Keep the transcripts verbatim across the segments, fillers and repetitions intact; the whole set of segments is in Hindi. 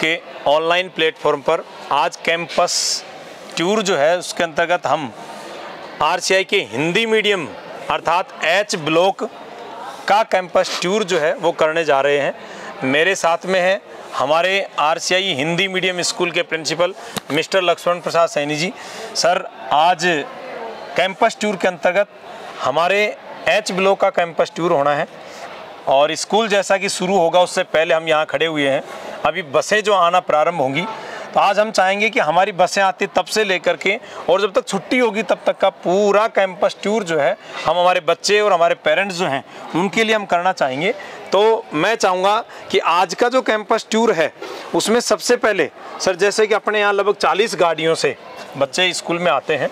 के ऑनलाइन प्लेटफॉर्म पर आज कैंपस टूर जो है उसके अंतर्गत हम आरसीआई के हिंदी मीडियम अर्थात एच ब्लॉक का कैंपस टूर जो है वो करने जा रहे हैं। मेरे साथ में हैं हमारे आरसीआई हिंदी मीडियम स्कूल के principal mister Laxman Prasad Saini ji. Sir, आज कैंपस टूर के अंतर्गत हमारे एच ब्लॉक का कैंपस टूर होना है और स्कूल जैसा कि शुरू होगा उससे पहले हम यहाँ खड़े हुए हैं। अभी बसें जो आना प्रारंभ होंगी, तो आज हम चाहेंगे कि हमारी बसें आती तब से लेकर के और जब तक छुट्टी होगी तब तक का पूरा कैंपस टूर जो है हम हमारे बच्चे और हमारे पेरेंट्स जो हैं उनके लिए हम करना चाहेंगे। तो मैं चाहूँगा कि आज का जो कैंपस टूर है उसमें सबसे पहले सर, जैसे कि अपने यहाँ लगभग चालीस गाड़ियों से बच्चे स्कूल में आते हैं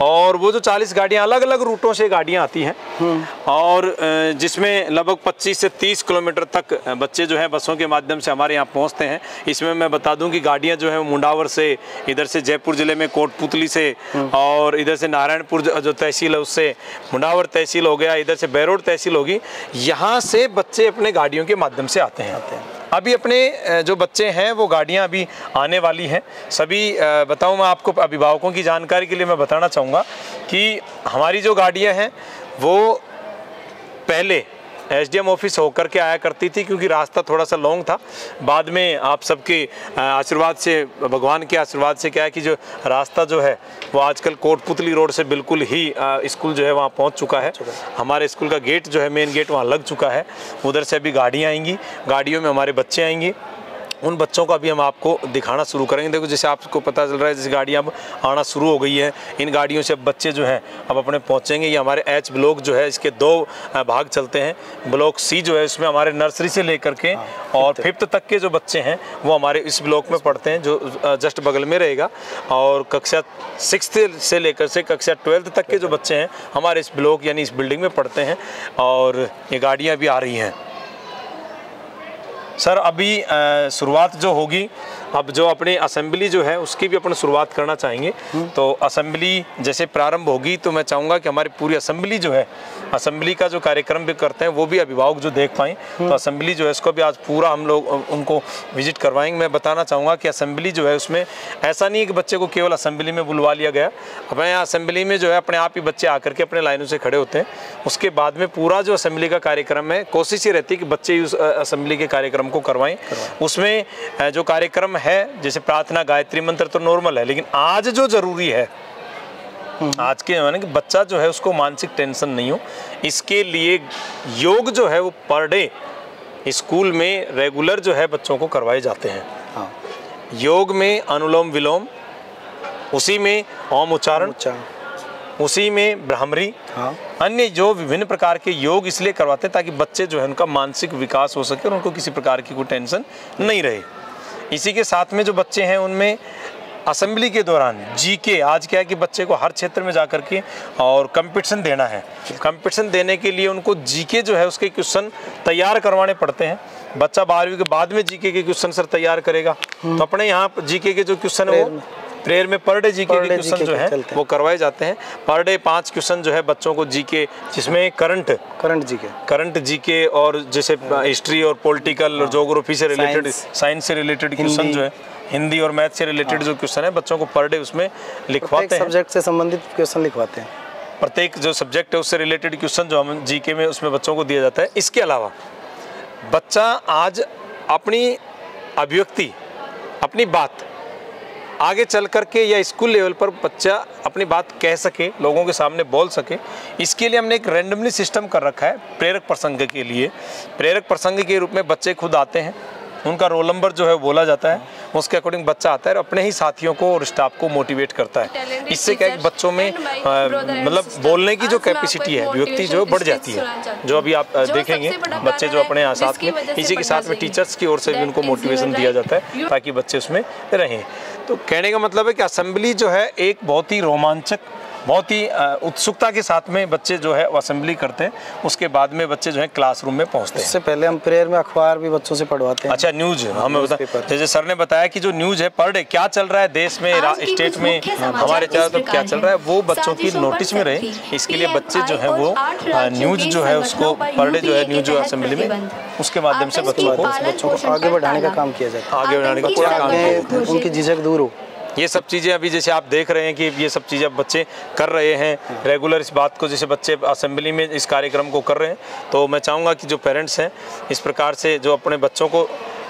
और वो जो चालीस गाड़ियाँ अलग अलग रूटों से गाड़ियाँ आती हैं और जिसमें लगभग पच्चीस से तीस किलोमीटर तक बच्चे जो हैं बसों के माध्यम से हमारे यहाँ पहुँचते हैं। इसमें मैं बता दूं कि गाड़ियाँ जो है वो मुंडावर से, इधर से जयपुर ज़िले में कोटपुतली से और इधर से नारायणपुर जो तहसील है उससे मुंडावर तहसील हो गया, इधर से बैरोड तहसील होगी, यहाँ से बच्चे अपने गाड़ियों के माध्यम से आते हैं। अभी अपने जो बच्चे हैं वो गाड़ियाँ अभी आने वाली हैं। सभी बताऊँ मैं आपको, अभिभावकों की जानकारी के लिए मैं बताना चाहूँगा कि हमारी जो गाड़ियाँ हैं वो पहले एसडीएम ऑफिस होकर के आया करती थी क्योंकि रास्ता थोड़ा सा लॉन्ग था। बाद में आप सबके आशीर्वाद से, भगवान के आशीर्वाद से क्या है कि जो रास्ता जो है वो आजकल कोटपुतली रोड से बिल्कुल ही स्कूल जो है वहाँ पहुँच चुका है। हमारे स्कूल का गेट जो है, मेन गेट वहाँ लग चुका है। उधर से अभी गाड़ियाँ आएंगी, गाड़ियों में हमारे बच्चे आएंगे, उन बच्चों को अभी हम आपको दिखाना शुरू करेंगे। देखो, जैसे आपको पता चल रहा है, जैसे गाड़ियाँ अब आना शुरू हो गई है, इन गाड़ियों से अब बच्चे जो हैं अब अपने पहुँचेंगे। ये हमारे एच ब्लॉक जो है इसके दो भाग चलते हैं। ब्लॉक सी जो है इसमें हमारे नर्सरी से लेकर के और फिफ्थ तक के जो बच्चे हैं वो हमारे इस ब्लॉक में पढ़ते हैं जो जस्ट बगल में रहेगा, और कक्षा सिक्स्थ से लेकर से कक्षा ट्वेल्थ तक के जो बच्चे हैं हमारे इस ब्लॉक यानी इस बिल्डिंग में पढ़ते हैं। और ये गाड़ियाँ भी आ रही हैं। सर, अभी शुरुआत जो होगी, अब जो अपने असेंबली जो है उसकी भी अपन शुरुआत करना चाहेंगे। तो असेंबली जैसे प्रारंभ होगी तो मैं चाहूँगा कि हमारी पूरी असेंबली जो है, असेंबली का जो कार्यक्रम भी करते हैं वो भी अभिभावक जो देख पाएँ, तो असेंबली जो है इसको भी आज पूरा हम लोग उनको विजिट करवाएंगे। मैं बताना चाहूँगा कि असेंबली जो है उसमें ऐसा नहीं है कि बच्चे को केवल असेंबली में बुलवा लिया गया। अपने यहाँ असेंबली में जो है अपने आप ही बच्चे आकर के अपने लाइनों से खड़े होते हैं। उसके बाद में पूरा जो असेंबली का कार्यक्रम है, कोशिश ये रहती है कि बच्चे उस असेंबली के कार्यक्रम को करवाएँ। उसमें जो कार्यक्रम है, जैसे प्रार्थना, गायत्री मंत्र तो नॉर्मल है, लेकिन आज जो जरूरी है, आज के माने कि बच्चा जो है उसको मानसिक टेंशन नहीं हो, इसके लिए योग जो है वो पर डे स्कूल में रेगुलर जो है बच्चों को करवाए जाते हैं। हाँ। योग में अनुलोम विलोम, उसी में ओम उच्चारण, उसी में ब्राह्मरी, हाँ। अन्य जो विभिन्न प्रकार के योग इसलिए करवाते हैं ताकि बच्चे जो है उनका मानसिक विकास हो सके और उनको किसी प्रकार की कोई टेंशन नहीं रहे। इसी के साथ में जो बच्चे हैं उनमें असेंबली के दौरान जीके, आज क्या है कि बच्चे को हर क्षेत्र में जा कर के और कंपटीशन देना है। कंपटीशन देने के लिए उनको जीके जो है उसके क्वेश्चन तैयार करवाने पड़ते हैं। बच्चा बारहवीं के बाद में जीके के क्वेश्चन सर तैयार करेगा, तो अपने यहाँ जीके के जो क्वेश्चन है वो प्रेयर में पर डे जीके के क्वेश्चन जो है वो करवाए जाते हैं। पर डे पांच क्वेश्चन जो है बच्चों को जीके, जिसमें current current GK current GK और जैसे हिस्ट्री और पॉलिटिकल और ज्योग्राफी से रिलेटेड, साइंस से रिलेटेड क्वेश्चन जो है, हिंदी और मैथ से रिलेटेड जो क्वेश्चन है बच्चों को पर डे उसमें लिखवाते हैं। सब्जेक्ट से संबंधित क्वेश्चन लिखवाते हैं, प्रत्येक जो सब्जेक्ट है उससे रिलेटेड क्वेश्चन जो हम जीके में उसमें बच्चों को दिया जाता है। इसके अलावा बच्चा आज अपनी अभिव्यक्ति, अपनी बात आगे चल करके या स्कूल लेवल पर बच्चा अपनी बात कह सके, लोगों के सामने बोल सके, इसके लिए हमने एक रैंडमली सिस्टम कर रखा है प्रेरक प्रसंग के लिए। प्रेरक प्रसंग के रूप में बच्चे खुद आते हैं, उनका रोल नंबर जो है बोला जाता है, उसके अकॉर्डिंग बच्चा आता है और अपने ही साथियों को और स्टाफ को मोटिवेट करता है। इससे क्या बच्चों में मतलब बोलने की जो कैपेसिटी है, व्यक्ति जो बढ़ जाती है, जो अभी आप देखेंगे बच्चे जो अपने यहाँ साथ में, इसी के साथ में टीचर्स की ओर से भी उनको मोटिवेशन दिया जाता है ताकि बच्चे उसमें रहें। तो कहने का मतलब है कि असेंबली जो है एक बहुत ही रोमांचक बहुत ही उत्सुकता के साथ में बच्चे जो है असेंबली करते हैं, उसके बाद में बच्चे जो है क्लासरूम में पहुंचते हैं। इससे पहले हम प्रेयर में अखबार भी बच्चों से पढ़वाते हैं। अच्छा, न्यूज हमें बताया, जैसे सर ने बताया कि जो न्यूज है पर डे क्या चल रहा है देश में, स्टेट में, हमारे चारों तरफ क्या चल रहा है, वो बच्चों की नोटिस में रहे, इसके लिए बच्चे जो है वो न्यूज जो है उसको पर डे जो है न्यूज जो असेंबली में उसके माध्यम से बच्चों को बच्चों को आगे बढ़ाने का काम किया जाता है, आगे बढ़ाने का पूरा काम है, उनकी झिझक दूर हो। ये सब चीज़ें अभी जैसे आप देख रहे हैं कि ये सब चीज़ें अब बच्चे कर रहे हैं रेगुलर, इस बात को जैसे बच्चे असेंबली में इस कार्यक्रम को कर रहे हैं, तो मैं चाहूँगा कि जो पेरेंट्स हैं इस प्रकार से जो अपने बच्चों को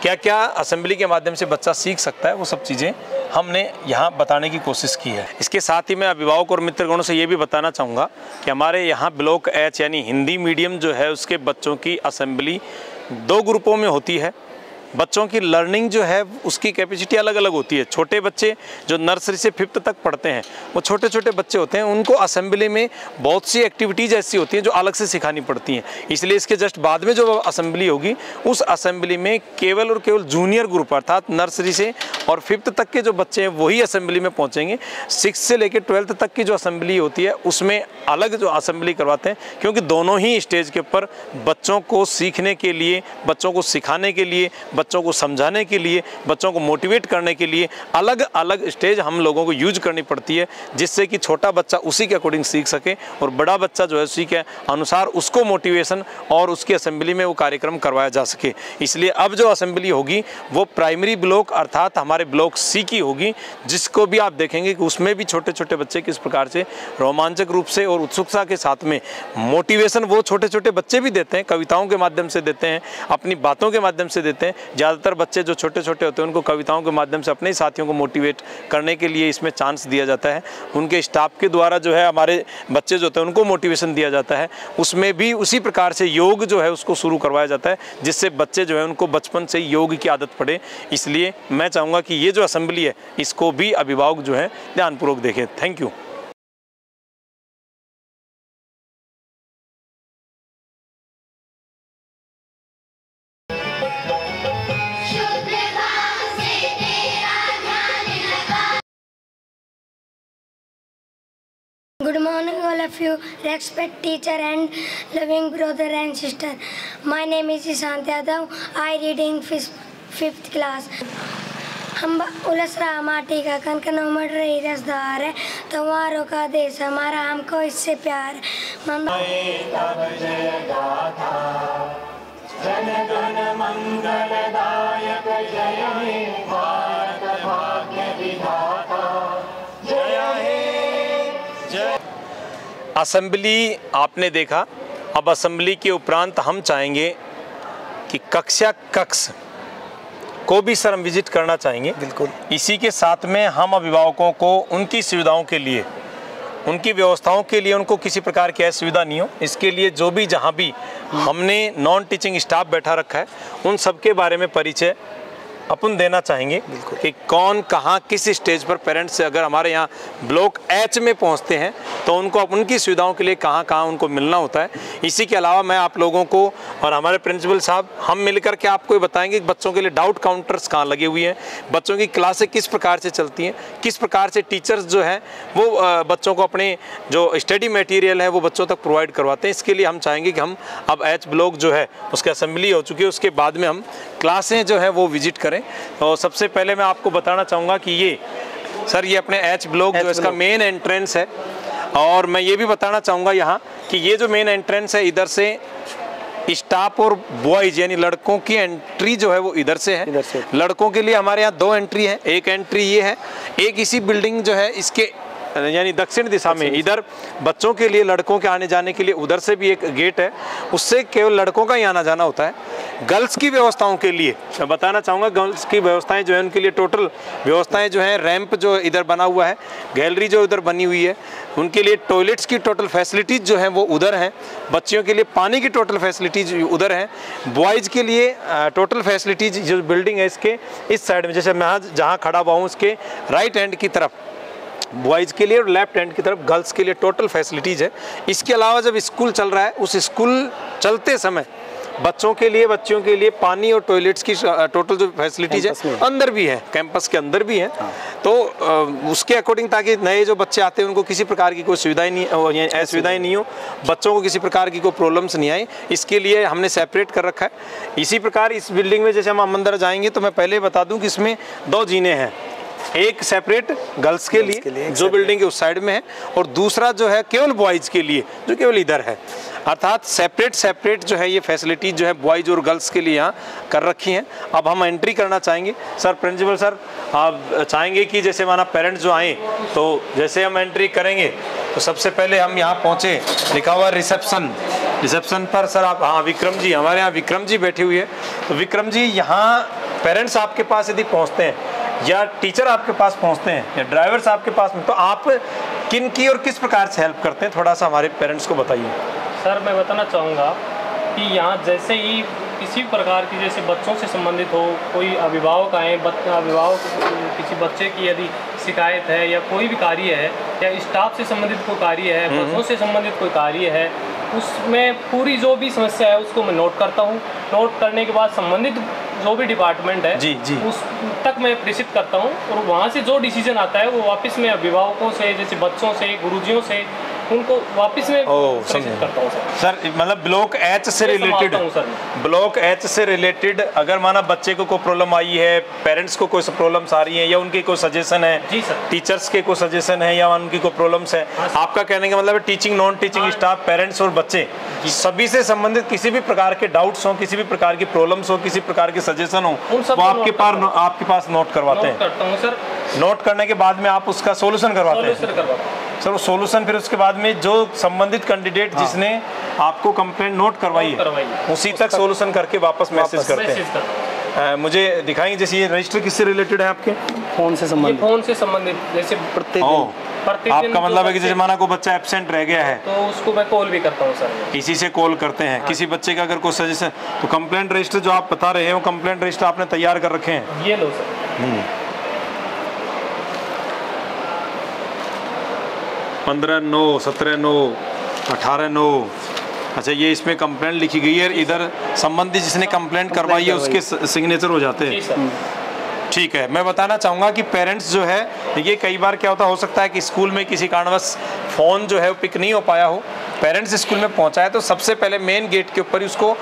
क्या क्या असेंबली के माध्यम से बच्चा सीख सकता है वो सब चीज़ें हमने यहाँ बताने की कोशिश की है। इसके साथ ही मैं अभिभावक और मित्रगणों से ये भी बताना चाहूँगा कि हमारे यहाँ ब्लॉक एच यानी हिंदी मीडियम जो है उसके बच्चों की असेंबली दो ग्रुपों में होती है। बच्चों की लर्निंग जो है उसकी कैपेसिटी अलग अलग होती है। छोटे बच्चे जो नर्सरी से फिफ्थ तक पढ़ते हैं वो छोटे छोटे बच्चे होते हैं, उनको असेंबली में बहुत सी एक्टिविटीज़ ऐसी होती हैं जो अलग से सिखानी पड़ती हैं, इसलिए इसके जस्ट बाद में जो असेंबली होगी उस असेंबली में केवल और केवल जूनियर ग्रुप अर्थात नर्सरी से और फिफ्थ तक के जो बच्चे हैं वही असेंबली में पहुँचेंगे। सिक्स से लेकर ट्वेल्थ तक की जो असेंबली होती है उसमें अलग जो असेंबली करवाते हैं, क्योंकि दोनों ही स्टेज के ऊपर बच्चों को सीखने के लिए, बच्चों को सिखाने के लिए, बच्चों को समझाने के लिए, बच्चों को मोटिवेट करने के लिए अलग अलग स्टेज हम लोगों को यूज करनी पड़ती है, जिससे कि छोटा बच्चा उसी के अकॉर्डिंग सीख सके और बड़ा बच्चा जो है उसी के अनुसार उसको मोटिवेशन और उसकी असेंबली में वो कार्यक्रम करवाया जा सके। इसलिए अब जो असेंबली होगी वो प्राइमरी ब्लॉक अर्थात हमारे ब्लॉक सी की होगी, जिसको भी आप देखेंगे कि उसमें भी छोटे छोटे बच्चे किस प्रकार से रोमांचक रूप से और उत्सुकता के साथ में मोटिवेशन वो छोटे छोटे बच्चे भी देते हैं, कविताओं के माध्यम से देते हैं, अपनी बातों के माध्यम से देते हैं। ज़्यादातर बच्चे जो छोटे छोटे होते हैं उनको कविताओं के माध्यम से अपने ही साथियों को मोटिवेट करने के लिए इसमें चांस दिया जाता है, उनके स्टाफ के द्वारा जो है हमारे बच्चे जो होते हैं उनको मोटिवेशन दिया जाता है। उसमें भी उसी प्रकार से योग जो है उसको शुरू करवाया जाता है, जिससे बच्चे जो है उनको बचपन से योग की आदत पड़े। इसलिए मैं चाहूँगा कि ये जो असेंबली है इसको भी अभिभावक जो है ध्यानपूर्वक देखें। Thank you. Good morning all of you, respect teacher and loving brother and sister. My name is Shaantidav. I read in fifth class. हम उलसरा माटी का कनकन उमड़ रही रसदार है, तुम्हारों का देश हमारा, हमको इससे प्यार। असेंबली आपने देखा, अब असेंबली के उपरांत हम चाहेंगे कि कक्षा कक्ष को भी सर हम विजिट करना चाहेंगे। बिल्कुल, इसी के साथ में हम अभिभावकों को उनकी सुविधाओं के लिए, उनकी व्यवस्थाओं के लिए, उनको किसी प्रकार की असुविधा नहीं हो, इसके लिए जो भी जहाँ भी हमने नॉन टीचिंग स्टाफ बैठा रखा है उन सब के बारे में परिचय अपन देना चाहेंगे कि कौन कहाँ किस स्टेज पर पेरेंट्स से अगर हमारे यहाँ ब्लॉक एच में पहुँचते हैं तो उनको उनकी सुविधाओं के लिए कहाँ कहाँ उनको मिलना होता है। इसी के अलावा मैं आप लोगों को और हमारे प्रिंसिपल साहब हम मिलकर के आपको बताएंगे कि बच्चों के लिए डाउट काउंटर्स कहाँ लगे हुए हैं, बच्चों की क्लासें किस प्रकार से चलती हैं, किस प्रकार से टीचर्स जो हैं वो बच्चों को अपने जो स्टडी मटेरियल है वो बच्चों तक प्रोवाइड करवाते हैं। इसके लिए हम चाहेंगे कि हम अब एच ब्लॉक जो है उसकी असेंबली हो चुकी है, उसके बाद में हम क्लासें जो है वो विजिट करें। तो सबसे पहले मैं आपको बताना चाहूँगा कि ये सर ये अपने एच ब्लॉक जो इसका मेन एंट्रेंस है, और मैं ये भी बताना चाहूँगा यहाँ कि ये जो मेन एंट्रेंस है इधर से स्टाफ और बॉयज यानी लड़कों की एंट्री जो है वो इधर से है। इधर से लड़कों के लिए हमारे यहाँ दो एंट्री है, एक एंट्री ये है, एक इसी बिल्डिंग जो है इसके यानी दक्षिण दिशा में इधर बच्चों के लिए लड़कों के आने जाने के लिए उधर से भी एक गेट है, उससे केवल लड़कों का ही आना जाना होता है। गर्ल्स की व्यवस्थाओं के लिए मैं बताना चाहूँगा, गर्ल्स की व्यवस्थाएं जो है उनके लिए टोटल व्यवस्थाएं जो है रैंप जो इधर बना हुआ है, गैलरी जो इधर बनी हुई है, उनके लिए टॉयलेट्स की टोटल फैसिलिटीज़ जो है वो उधर हैं, बच्चियों के लिए पानी की टोटल फैसिलिटीज उधर हैं, बॉयज़ के लिए टोटल फैसिलिटीज जो बिल्डिंग है इसके इस साइड में, जैसे मैं आज जहाँ खड़ा हुआ हूँ उसके राइट हैंड की तरफ बॉयज़ के लिए और लेफ्ट हैंड की तरफ गर्ल्स के लिए टोटल फैसिलिटीज़ है। इसके अलावा जब स्कूल चल रहा है उस स्कूल चलते समय बच्चों के लिए बच्चियों के लिए पानी और टॉयलेट्स की टोटल जो फैसिलिटीज है अंदर भी है, कैंपस के अंदर भी है। तो उसके अकॉर्डिंग ताकि नए जो बच्चे आते हैं उनको किसी प्रकार की कोई सुविधाएं नहीं असुविधाएं नहीं हो, बच्चों को किसी प्रकार की कोई प्रॉब्लम्स नहीं आए, इसके लिए हमने सेपरेट कर रखा है। इसी प्रकार इस बिल्डिंग में जैसे हम अंदर जाएंगे तो मैं पहले बता दूं कि इसमें दो जीने हैं, एक सेपरेट गर्ल्स के लिए, के लिए जो बिल्डिंग के उस साइड में है, और दूसरा जो है केवल बॉयज़ के लिए जो केवल इधर है। अर्थात सेपरेट सेपरेट जो है ये फैसिलिटी जो है बॉयज़ और गर्ल्स के लिए यहाँ कर रखी हैं। अब हम एंट्री करना चाहेंगे। सर, प्रिंसिपल सर, आप चाहेंगे कि जैसे माना पेरेंट्स जो आएँ तो जैसे हम एंट्री करेंगे तो सबसे पहले हम यहाँ पहुँचे, लिखा हुआ रिसेप्शन, रिसेप्शन पर सर आप, हाँ विक्रम जी, हमारे यहाँ विक्रम जी बैठे हुए हैं। तो विक्रम जी, यहाँ पेरेंट्स आपके पास यदि पहुँचते हैं या टीचर आपके पास पहुंचते हैं या ड्राइवर्स आपके पास में, तो आप किन की और किस प्रकार से हेल्प करते हैं, थोड़ा सा हमारे पेरेंट्स को बताइए। सर, मैं बताना चाहूँगा कि यहाँ जैसे ही किसी प्रकार की जैसे बच्चों से संबंधित हो, कोई अभिभावक आए, अभिभावक किसी बच्चे की यदि शिकायत है या कोई भी कार्य है या स्टाफ से संबंधित कोई कार्य है, बच्चों से संबंधित कोई कार्य है, उसमें पूरी जो भी समस्या है उसको मैं नोट करता हूँ। नोट करने के बाद संबंधित जो भी डिपार्टमेंट है जी, जी। उस तक मैं प्रेषित करता हूँ और वहाँ से जो डिसीजन आता है वो वापस मैं अभिभावकों से, जैसे बच्चों से, गुरुजियों से, उनको वापस में प्रेषित करता हूँ। सर, सर मतलब ब्लॉक एच से रिलेटेड, ब्लॉक एच से रिलेटेड अगर माना बच्चे को कोई प्रॉब्लम आई है, पेरेंट्स को कोई प्रॉब्लम्स आ रही है या उनके कोई सजेशन है, जी सर, टीचर्स के कोई सजेशन है या उनकी कोई प्रॉब्लम्स है, आपका कहने का मतलब teaching, non teaching staff, parents और बच्चे सभी से संबंधित किसी भी प्रकार के डाउट्स हो, किसी भी प्रकार की प्रॉब्लम्स हो, किसी प्रकार के सजेशन हो, वो आपके पास आपके पास नोट करवाते हैं। नोट करने के बाद में आप उसका सोल्यूशन करवाते हैं। सर, सोल्यूशन फिर उसके बाद में जो संबंधित कैंडिडेट हाँ। जिसने आपको कंप्लेंट नोट करवाई है उसी, उसी तक सोल्यूशन करके वापस मैसेज करते हैं। मुझे दिखाएंगे जैसे ये रजिस्टर किससे रिलेटेड है, आपके फोन से संबंधित, फोन से संबंधित जैसे प्रत्येक आपका मतलब है कि जैसे माना कोई बच्चा एब्सेंट रह गया है तो उसको मैं कॉल भी करता हूँ सर, इसी से कॉल करते हैं। हाँ। किसी बच्चे का अगर कोई सजेशन, तो कंप्लेंट रजिस्टर जो आप बता रहे हो, कंप्लेंट रजिस्टर आपने तैयार कर रखे हैं, ये लो सर, पंद्रह नौ सत्रह नौ अठारह नौ। अच्छा, ये इसमें कंप्लेंट लिखी गई है, इधर संबंधित जिसने कंप्लेंट करवाई है उसके सिग्नेचर हो जाते हैं। ठीक है, मैं बताना चाहूँगा कि पेरेंट्स जो है, ये कई बार क्या होता हो सकता है कि स्कूल में किसी कारणवश फ़ोन जो है पिक नहीं हो पाया हो, पेरेंट्स स्कूल में पहुँचा है तो सबसे पहले मेन गेट के ऊपर ही उसको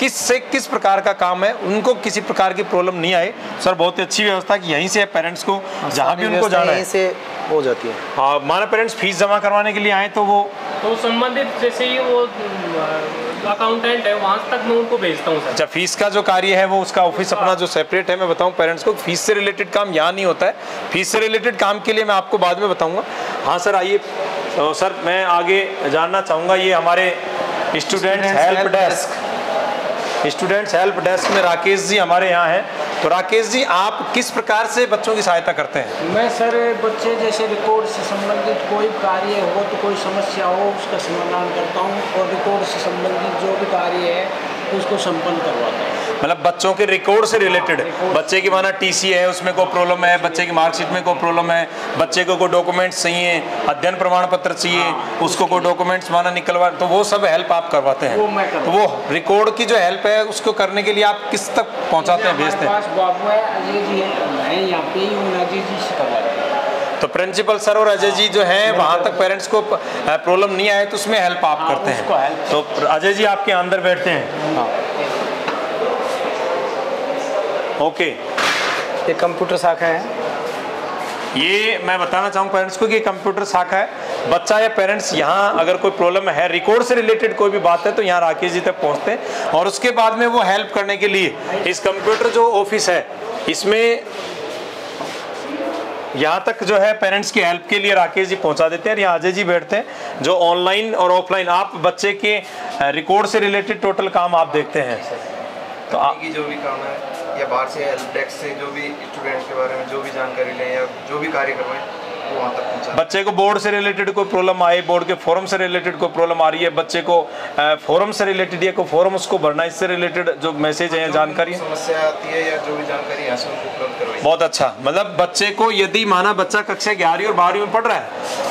किस से किस प्रकार का काम है, उनको किसी प्रकार की प्रॉब्लम नहीं आए। सर, बहुत ही अच्छी व्यवस्था कि यहीं से पेरेंट्स को जहाँ भी उनको जाना है से हो जाती है। हाँ, माना पेरेंट्स फीस जमा करवाने के लिए आए तो वो तो संबंधित जैसे ही वो अकाउंटेंट है वहाँ तक मैं उनको भेजता हूँ। अच्छा, फीस का जो कार्य है वो उसका ऑफिस अपना जो सेपरेट है। मैं बताऊँ पेरेंट्स को फीस से रिलेटेड काम यहाँ नहीं होता है, फीस से रिलेटेड काम के लिए मैं आपको बाद में बताऊँगा। हाँ सर, आइए। तो सर, मैं आगे जानना चाहूँगा, ये हमारे student help desk, students help desk में राकेश जी हमारे यहाँ हैं। तो राकेश जी, आप किस प्रकार से बच्चों की सहायता करते हैं? मैं सर, बच्चे जैसे रिकॉर्ड से संबंधित कोई कार्य हो, तो कोई समस्या हो उसका समाधान करता हूँ और रिकॉर्ड से संबंधित जो भी कार्य है उसको संपन्न करवाता हूँ। मतलब बच्चों के रिकॉर्ड से रिलेटेड, बच्चे की माना टीसी है उसमें कोई प्रॉब्लम है, बच्चे की मार्कशीट में कोई प्रॉब्लम है, बच्चे को कोई डॉक्यूमेंट्स चाहिए, अध्ययन प्रमाण पत्र चाहिए, उसको कोई डॉक्यूमेंट्स माना निकलवा, तो वो सब हेल्प आप करवाते हैं। वो मैं करता हूं। तो वो रिकॉर्ड की जो हेल्प है उसको करने के लिए आप किस तक पहुँचाते हैं, भेजते हैं? बाबू है, अजय जी है, मैं यहाँ पे ही हूँ, अजय जी से करवाते हैं। तो प्रिंसिपल सर और अजय जी जो हैं वहाँ तक पेरेंट्स को प्रॉब्लम नहीं आए तो उसमें हेल्प आप करते हैं। तो अजय जी आपके अंदर बैठते हैं। ओके, ये कंप्यूटर शाखा है, ये मैं बताना चाहूँगा पेरेंट्स को कि कंप्यूटर शाखा है। बच्चा या पेरेंट्स यहाँ अगर कोई प्रॉब्लम है, रिकॉर्ड से रिलेटेड कोई भी बात है, तो यहाँ राकेश जी तक पहुँचते हैं और उसके बाद में वो हेल्प करने के लिए इस कंप्यूटर जो ऑफिस है इसमें यहाँ तक जो है पेरेंट्स की हेल्प के लिए राकेश जी पहुँचा देते हैं। यहाँ अजय जी बैठते हैं जो ऑनलाइन और ऑफलाइन आप बच्चे के रिकॉर्ड से रिलेटेड टोटल काम आप देखते हैं। तो आप जो भी काम है या बाहर से हेल्प डेस्क से जो भी स्टूडेंट्स के बारे में जो भी जानकारी लें या जो भी कार्य करवाएं को वहाँ तक पहुँचा। बच्चे को बोर्ड से रिलेटेड कोई प्रॉब्लम आए, बोर्ड के फॉर्म से रिलेटेड कोई प्रॉब्लम आ रही है, बच्चे को फॉर्म से रिलेटेड या कोई फॉर्म उसको भरना, इससे रिलेटेड जो मैसेज है जानकारी समस्या आती है या जो भी जानकारी है उपलब्ध करवाई। बहुत अच्छा, मतलब बच्चे को यदि माना बच्चा कक्षा ग्यारहवीं और बारहवीं में पढ़ रहा है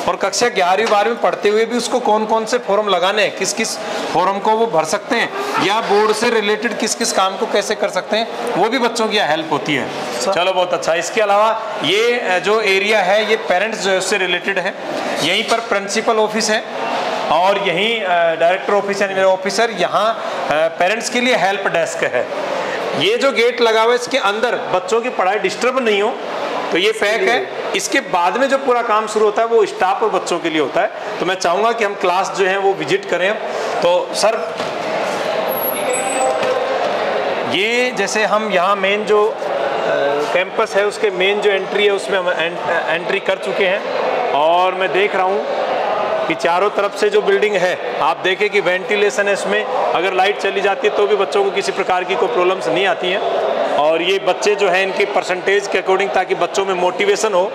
और कक्षा ग्यारहवीं बारहवीं में पढ़ते हुए भी उसको कौन कौन से फॉर्म लगाने हैं, किस किस फॉर्म को वो भर सकते हैं या बोर्ड से रिलेटेड किस किस काम को कैसे कर सकते हैं, वो भी बच्चों की हेल्प होती है। चलो बहुत अच्छा। इसके अलावा ये जो एरिया है ये पेरेंट्स जो है उससे रिलेटेड है, यहीं पर प्रिंसिपल ऑफिस है और यहीं डायरेक्टर ऑफिस यानी मेरा ऑफिसर, यहाँ पेरेंट्स के लिए हेल्प डेस्क है। ये जो गेट लगा हुआ है इसके अंदर बच्चों की पढ़ाई डिस्टर्ब नहीं हो तो ये पैक है। इसके बाद में जो पूरा काम शुरू होता है वो स्टाफ और बच्चों के लिए होता है। तो मैं चाहूँगा कि हम क्लास जो है वो विजिट करें। तो सर ये जैसे हम यहाँ मेन जो कैंपस है उसके मेन जो एंट्री है उसमें हम एं, एंट्री कर चुके हैं और मैं देख रहा हूँ कि चारों तरफ से जो बिल्डिंग है आप देखें कि वेंटिलेशन है, इसमें अगर लाइट चली जाती है तो भी बच्चों को किसी प्रकार की कोई प्रॉब्लम्स नहीं आती हैं। और ये बच्चे जो हैं इनके परसेंटेज के अकॉर्डिंग, ताकि बच्चों में मोटिवेशन हो,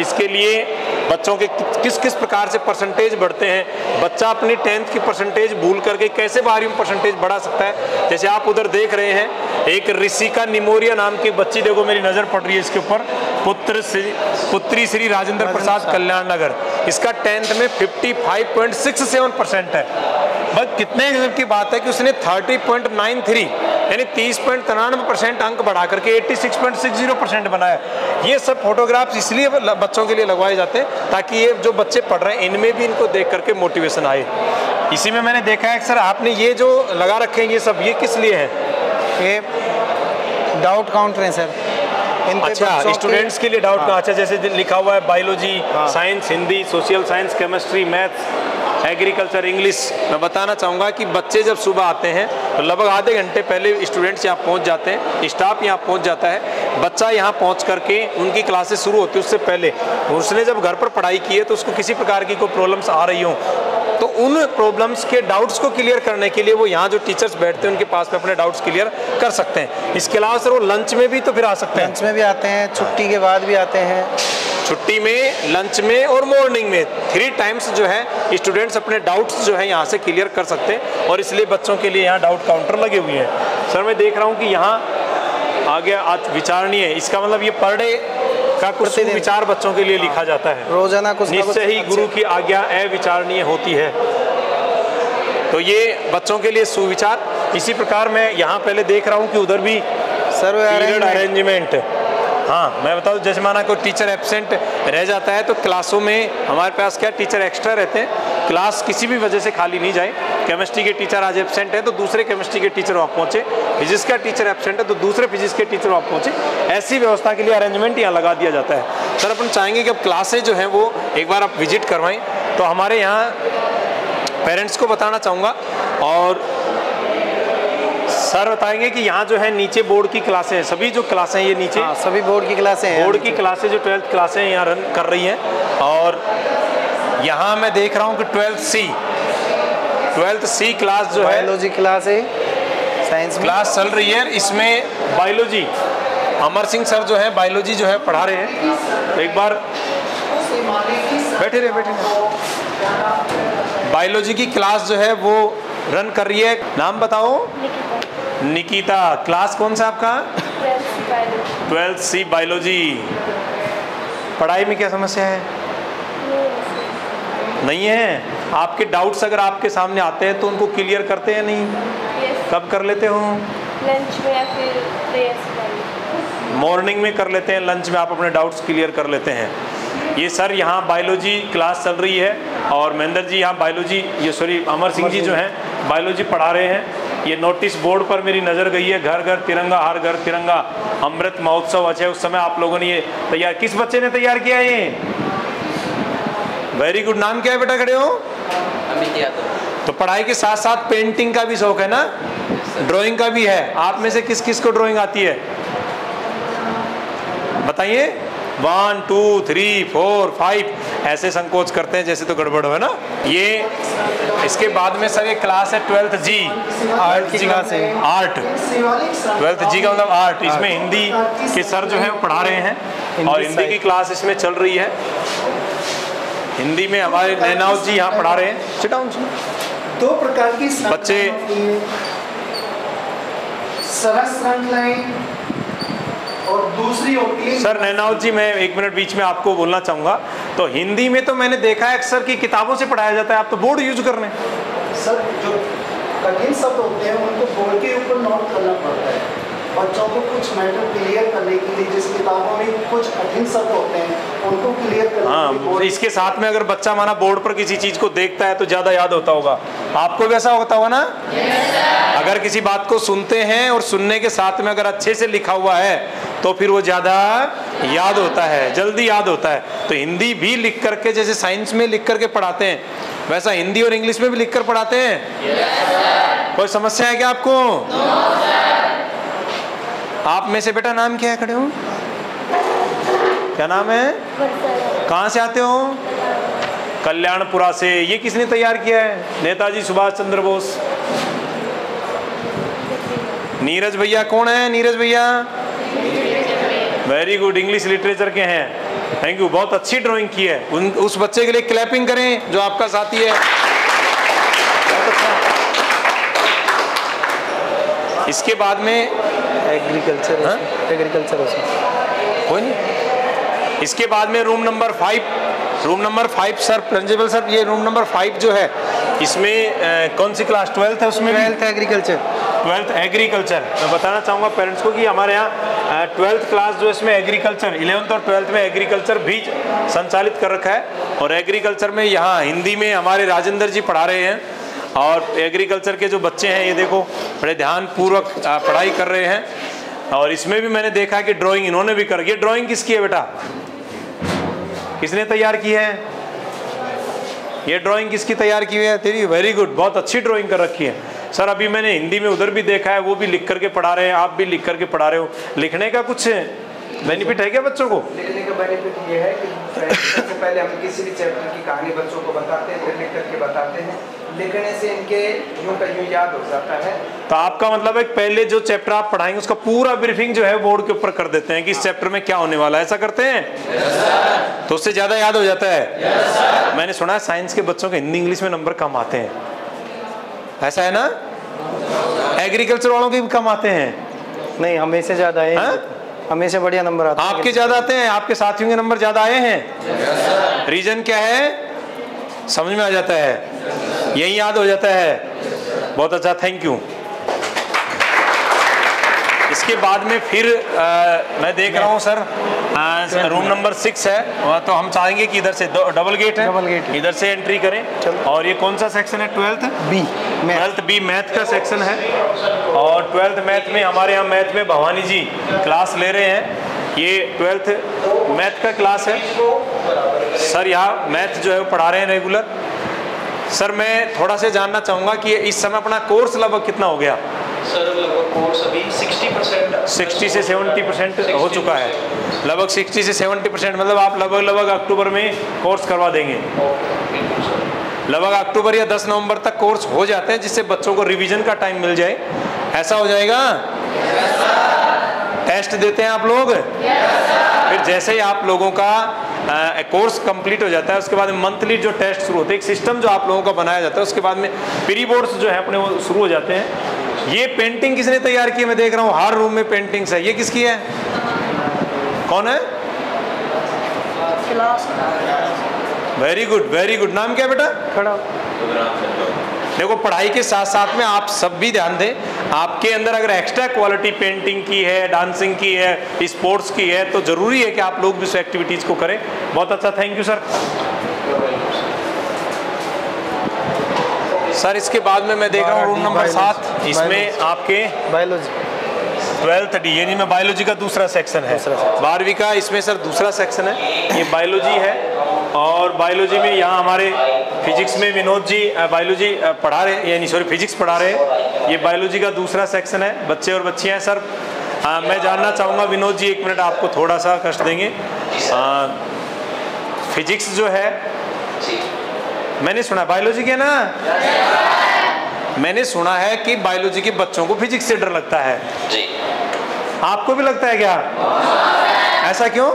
इसके लिए बच्चों के किस किस प्रकार से परसेंटेज बढ़ते हैं, बच्चा अपनी टेंथ की परसेंटेज भूल करके कैसे बारहवीं में परसेंटेज बढ़ा सकता है। जैसे आप उधर देख रहे हैं एक ऋषिका निमोरिया नाम की बच्ची, देखो मेरी नज़र पड़ रही है इसके ऊपर, पुत्र श्री पुत्री श्री राजेंद्र प्रसाद कल्याण नगर, इसका टेंथ में पचपन पॉइंट सिक्स सेवन परसेंट है। बस कितने गजब की बात है कि उसने तीस पॉइंट नाइन थ्री यानी तीस पॉइंट तिरानवे परसेंट अंक बढ़ा करके छियासी पॉइंट सिक्स जीरो परसेंट बनाया। ये सब फोटोग्राफ्स इसलिए बच्चों के लिए लगवाए जाते हैं ताकि ये जो बच्चे पढ़ रहे हैं इनमें भी इनको देख करके मोटिवेशन आए। इसी में मैंने देखा है सर आपने ये जो लगा रखे हैं ये सब, ये किस लिए है? ये डाउट काउंटर हैं सर। अच्छा, स्टूडेंट्स के लिए डाउट का। अच्छा, जैसे लिखा हुआ है biology, science, Hindi, social science, chemistry, maths, agriculture, English. मैं बताना चाहूँगा कि बच्चे जब सुबह आते हैं तो लगभग आधे घंटे पहले स्टूडेंट्स यहाँ पहुँच जाते हैं, स्टाफ यहाँ पहुँच जाता है। बच्चा यहाँ पहुँच करके उनकी क्लासेस शुरू होती है उससे पहले उसने जब घर पर पढ़ाई की है तो उसको किसी प्रकार की कोई प्रॉब्लम्स आ रही हों तो उन प्रॉब्लम्स के डाउट्स को क्लियर करने के लिए वो यहाँ जो टीचर्स बैठते हैं उनके पास में अपने डाउट्स क्लियर कर सकते हैं। इसके अलावा सर वो लंच में भी तो फिर आ सकते हैं? लंच में भी आते हैं, छुट्टी के बाद भी आते हैं, छुट्टी में, लंच में और मॉर्निंग में, थ्री टाइम्स जो है स्टूडेंट्स अपने डाउट्स जो है यहाँ से क्लियर कर सकते हैं और इसलिए बच्चों के लिए यहाँ डाउट काउंटर लगे हुए हैं। सर मैं देख रहा हूँ कि यहाँ आगे आज विचारणीय है, इसका मतलब ये पर डे का कुछ विचार बच्चों के लिए लिखा जाता है रोजाना कुछ, निश्चय ही गुरु की आज्ञा अविचारणीय होती है। तो ये बच्चों के लिए सुविचार। इसी प्रकार मैं यहाँ पहले देख रहा हूँ कि उधर भी सर पीरियड अरेंजमेंट। हाँ मैं बताऊँ, जैसे माना कोई टीचर एब्सेंट रह जाता है तो क्लासों में हमारे पास क्या टीचर एक्स्ट्रा रहते हैं, क्लास किसी भी वजह से खाली नहीं जाए। केमिस्ट्री के टीचर आज एब्सेंट है तो दूसरे केमिस्ट्री के टीचर वहाँ पहुँचे, फिजिक्स का टीचर एब्सेंट है तो दूसरे फिजिक्स के टीचर वहाँ पहुँचे, ऐसी व्यवस्था के लिए अरेंजमेंट यहाँ लगा दिया जाता है। सर अपन चाहेंगे कि अब क्लासेज जो हैं वो एक बार आप विजिट करवाएँ। तो हमारे यहाँ पेरेंट्स को बताना चाहूँगा और सर बताएंगे कि यहाँ जो है नीचे बोर्ड की क्लासें हैं, सभी जो क्लासें हैं ये नीचे आ, सभी बोर्ड की क्लासें हैं, बोर्ड की क्लासें जो ट्वेल्थ क्लासें हैं यहाँ रन कर रही हैं। और यहाँ मैं देख रहा हूँ कि twelfth C twelfth C class जो है बायोलॉजी क्लास है, साइंस क्लास चल रही है, इसमें बायोलॉजी अमर सिंह सर जो है बायोलॉजी जो है पढ़ा रहे हैं। एक बार बैठे रहे बैठे रहे बायोलॉजी की क्लास जो है वो रन कर रही है। नाम बताओ? निकिता। क्लास कौन सा आपका? Twelfth C biology. पढ़ाई में क्या समस्या है? नहीं है। आपके डाउट्स अगर आपके सामने आते हैं तो उनको क्लियर करते हैं नहीं? कब कर लेते हो? लंच में या फिर मॉर्निंग में कर लेते हैं, लंच में आप अपने डाउट्स क्लियर कर लेते हैं। ये सर यहाँ बायोलॉजी क्लास चल रही है और महेंद्र जी यहाँ बायोलॉजी ये सॉरी अमर सिंह जी जो हैं बायोलॉजी पढ़ा रहे हैं। ये नोटिस बोर्ड पर मेरी नज़र गई है, घर घर तिरंगा, हर घर तिरंगा, अमृत महोत्सव। अच्छा, उस समय आप लोगों ने ये तैयार, किस बच्चे ने तैयार किया ये? Very good. नाम क्या है बेटा? खड़े हो। अमित यादव। तो पढ़ाई के साथ साथ पेंटिंग का भी शौक है ना, ड्राइंग का भी है। आप में से किस किस को ड्राइंग आती है बताइए? One two three four five, ऐसे संकोच करते हैं जैसे तो गड़बड़ हो, है ना। ये इसके बाद में सर ये क्लास है ट्वेल्थ जी, आर्ट की क्लास है, आर्ट ट्वेल्थ जी का मतलब आर्ट। इसमें हिंदी के सर जो है वो पढ़ा रहे हैं और हिंदी की क्लास इसमें चल रही है। हिंदी में हमारे नैनाव जी यहाँ पढ़ा रहे हैं। दो प्रकार की बच्चे सरस रंगलाइन और दूसरी होती है। सर नैनाव जी मैं एक मिनट बीच में आपको बोलना चाहूँगा, तो हिंदी में तो मैंने देखा है अक्सर की किताबों से पढ़ाया जाता है, आप तो बोर्ड यूज कर रहे हैं। सर जो कठिन शब्द होते हैं उनको बोर्ड के ऊपर नोट करना पड़ता है बच्चों को, कुछ मैटर क्लियर करने के लिए जिस किताबों में कुछ कठिन शब्द होते हैं उनको क्लियर करना। हाँ, इसके साथ में अगर बच्चा माना बोर्ड पर किसी चीज को देखता है तो ज्यादा याद होता होगा, आपको भी ऐसा होता होगा ना? yes, अगर किसी बात को सुनते हैं और सुनने के साथ में अगर अच्छे से लिखा हुआ है तो फिर वो ज्यादा याद होता है, जल्दी याद होता है। तो हिंदी भी लिख करके जैसे साइंस में लिख करके पढ़ाते हैं वैसा हिंदी और इंग्लिश में भी लिख कर पढ़ाते हैं। कोई समस्या है क्या आपको? आप में से बेटा नाम क्या है? खड़े हो, क्या नाम है? कहाँ से आते हो? कल्याणपुरा से। ये किसने तैयार किया है? नेताजी सुभाष चंद्र बोस। नीरज भैया कौन है? नीरज भैया वेरी गुड, इंग्लिश लिटरेचर के हैं। थैंक यू, बहुत अच्छी ड्राइंग की है। उन उस बच्चे के लिए क्लैपिंग करें जो आपका साथी है। बहुत अच्छा। इसके बाद में एग्रीकल्चर एग्रीकल्चर कोई नहीं। इसके बाद में room number five, room number five sir principal sir ये रूम नंबर फाइव जो है इसमें आ, कौन सी क्लास? ट्वेल्थ है उसमें? Twelfth agriculture, twelfth agriculture. मैं बताना चाहूँगा पेरेंट्स को कि हमारे यहाँ ट्वेल्थ क्लास जो इसमें एग्रीकल्चर, इलेवंथ और ट्वेल्थ में एग्रीकल्चर भी संचालित कर रखा है। और एग्रीकल्चर में यहाँ हिंदी में हमारे राजेंद्र जी पढ़ा रहे हैं और एग्रीकल्चर के जो बच्चे हैं ये देखो बड़े ध्यान पूर्वक पढ़ाई कर रहे हैं। और इसमें भी मैंने देखा कि ड्राइंग इन्होंने भी कर। ये ड्राइंग किसकी है बेटा? किसने तैयार की है ये ड्राइंग? किसकी तैयार की हुई है तेरी? वेरी गुड, बहुत अच्छी ड्राइंग कर रखी है। सर अभी मैंने हिंदी में उधर भी देखा है, वो भी लिख करके पढ़ा रहे हैं, आप भी लिख करके पढ़ा रहे हो। लिखने का कुछ बेनिफिट है क्या बच्चों को? लिखने का बेनिफिट ये है कि सबसे पहले हम किसी भी चैप्टर की कहानी बच्चों को बताते हैं, लिख करके बताते हैं, लिखने से इनके यूं का यूं याद हो जाता है। तो आपका मतलब है पहले जो चैप्टर आप पढ़ाएंगे उसका पूरा ब्रीफिंग जो है बोर्ड के ऊपर कर देते हैं कि इस चैप्टर में क्या होने वाला है, ऐसा करते हैं? yes, sir. तो उससे ज्यादा याद हो जाता है। yes, sir. मैंने सुना है साइंस के बच्चों के हिंदी इंग्लिश में नंबर कम आते हैं, ऐसा है ना? एग्रीकल्चर वालों के भी कम आते हैं? नहीं, हमेशा ज्यादा है, हमेशा बढ़िया नंबर आते हैं। आपके ज्यादा आते हैं? आपके साथियों के नंबर ज्यादा आए हैं? रीजन क्या है? समझ में आ जाता है, यही याद हो जाता है। बहुत अच्छा, थैंक यू। इसके बाद में फिर आ, मैं देख रहा हूँ सर आ, रूम नंबर सिक्स है, तो हम चाहेंगे कि इधर से डबल गेट है, डबल गेट इधर से एंट्री करें। और ये कौन सा सेक्शन है? Twelfth B, twelfth B math का सेक्शन है। और ट्वेल्थ मैथ में हमारे यहाँ मैथ में भवानी जी क्लास ले रहे हैं। ये ट्वेल्थ मैथ का क्लास है। सर यहाँ मैथ जो है वो पढ़ा रहे हैं रेगुलर। सर मैं थोड़ा से जानना चाहूँगा कि इस समय अपना कोर्स लगभग कितना हो गया? सर लगभग कोर्स अभी साठ परसेंट, साठ से सत्तर परसेंट हो चुका है, लगभग साठ से सत्तर परसेंट। मतलब आप लगभग लगभग अक्टूबर में कोर्स करवा देंगे? लगभग अक्टूबर या दस नवंबर तक कोर्स हो जाते हैं जिससे बच्चों को रिवीजन का टाइम मिल जाए, ऐसा हो जाएगा? टेस्ट देते हैं आप लोग? फिर जैसे ही आप लोगों का कोर्स uh, कंप्लीट हो जाता है उसके बाद मंथली जो टेस्ट शुरू होते हैं, एक सिस्टम जो आप लोगों का बनाया जाता है, उसके बाद में प्री बोर्ड्स जो है अपने वो शुरू हो जाते हैं। ये पेंटिंग किसने तैयार की है? मैं देख रहा हूँ हर रूम में पेंटिंग्स है, ये किसकी है? कौन है? Very good, very good. नाम क्या है बेटा? खड़ा। देखो पढ़ाई के साथ साथ में आप सब भी ध्यान दें, आपके अंदर अगर एक्स्ट्रा क्वालिटी पेंटिंग की है, डांसिंग की है, स्पोर्ट्स की है, तो जरूरी है कि आप लोग भी उस एक्टिविटीज़ को करें। बहुत अच्छा, थैंक यू सर। सर इसके बाद में मैं देख रहा हूँ रूम नंबर सात, इसमें आपके बायोलॉजी ट्वेल्थ डी, यानी मैं बायोलॉजी का दूसरा सेक्शन है, बारहवीं का इसमें सर दूसरा सेक्शन है, ये बायोलॉजी है। और बायोलॉजी में यहाँ हमारे फिजिक्स में विनोद जी बायोलॉजी पढ़ा रहे, यानी सॉरी फिजिक्स पढ़ा रहे हैं। ये बायोलॉजी का दूसरा सेक्शन है, बच्चे और बच्चियाँ हैं। सर आ, मैं जानना चाहूँगा विनोद जी, एक मिनट आपको थोड़ा सा कष्ट देंगे। आ, फिजिक्स जो है मैंने सुना, बायोलॉजी के ना मैंने सुना है कि बायोलॉजी के बच्चों को फिजिक्स से डर लगता है, आपको भी लगता है क्या? ऐसा क्यों?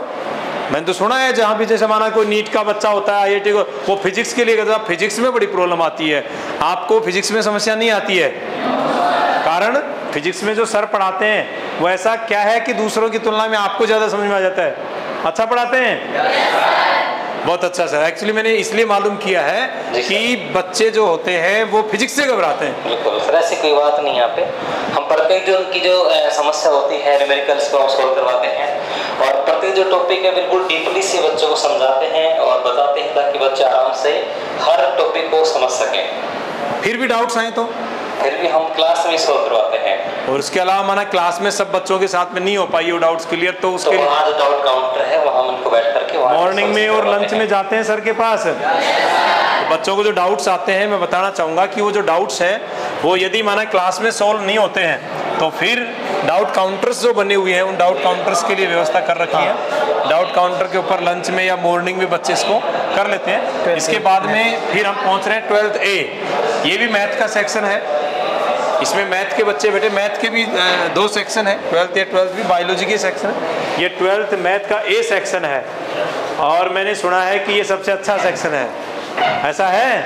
मैंने तो सुना है जहाँ भी जैसे माना कोई नीट का बच्चा होता है, आईआईटी को, वो फिजिक्स के लिए करता है, फिजिक्स में बड़ी प्रॉब्लम आती है। आपको फिजिक्स में समस्या नहीं आती है? कारण फिजिक्स में जो सर पढ़ाते हैं वो ऐसा क्या है कि दूसरों की तुलना में आपको ज़्यादा समझ में आ जाता है। अच्छा पढ़ाते हैं, बहुत अच्छा सर। एक्चुअली मैंने इसलिए मालूम किया है कि बच्चे जो होते हैं वो फिजिक्स से घबराते हैं। बिल्कुल सर, ऐसी कोई बात नहीं। यहाँ पे हम प्रत्येक जो की जो समस्या होती है न्यूमेरिकल्स को हम सॉल्व करवाते हैं और प्रत्येक जो टॉपिक है बिल्कुल डीपली से बच्चों को समझाते हैं और बताते हैं ताकि बच्चे आराम से हर टॉपिक को समझ सकें। फिर भी डाउट्स आए तो फिर भी हम क्लास में सॉल्व करवाते हैं। और उसके अलावा माना क्लास में सब बच्चों के साथ में नहीं हो पाई वो डाउट्स क्लियर, तो उसके वहाँ जो डाउट काउंटर है वहाँ उनको बैठ करके मॉर्निंग में और लंच में जाते हैं सर के पास। बच्चों को जो डाउट्स आते हैं मैं बताना चाहूँगा कि वो जो डाउट्स हैं वो यदि माना क्लास में सॉल्व नहीं होते हैं तो फिर डाउट काउंटर्स जो बने हुए हैं उन डाउट काउंटर्स के लिए व्यवस्था कर रखी है। डाउट काउंटर के ऊपर लंच में या मॉर्निंग में बच्चे इसको कर लेते हैं। इसके बाद में फिर हम पहुँच रहे हैं ट्वेल्थ ए, ये भी मैथ का सेक्शन है। इसमें मैथ के बच्चे बेटे मैथ के भी दो सेक्शन है, ट्वेल्थ या ट्वेल्थ भी बायोलॉजी के सेक्शन है। ये ट्वेल्थ मैथ का ए सेक्शन है और मैंने सुना है कि ये सबसे अच्छा सेक्शन है। ऐसा है?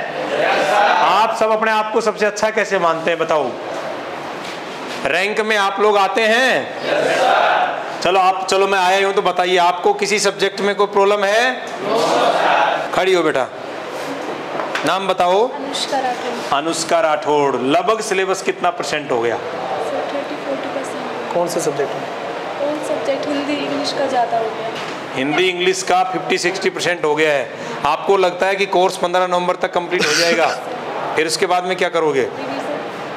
आप सब अपने आप को सबसे अच्छा कैसे मानते हैं बताओ? रैंक में आप लोग आते हैं? चलो आप चलो मैं आया हूँ तो बताइए आपको किसी सब्जेक्ट में कोई प्रॉब्लम है? खड़ी हो बेटा, नाम बताओ। अनुष्का राठौड़। अनुष्का राठौड़, लगभग सिलेबस कितना परसेंट हो गया? कौन से सब्जेक्ट में? कौन सब्जेक्ट? हिंदी इंग्लिश का ज़्यादा हो गया। हिंदी इंग्लिश का पचास साठ परसेंट हो गया है। आपको लगता है कि कोर्स पंद्रह नवंबर तक कंप्लीट हो जाएगा? फिर उसके बाद में क्या करोगे?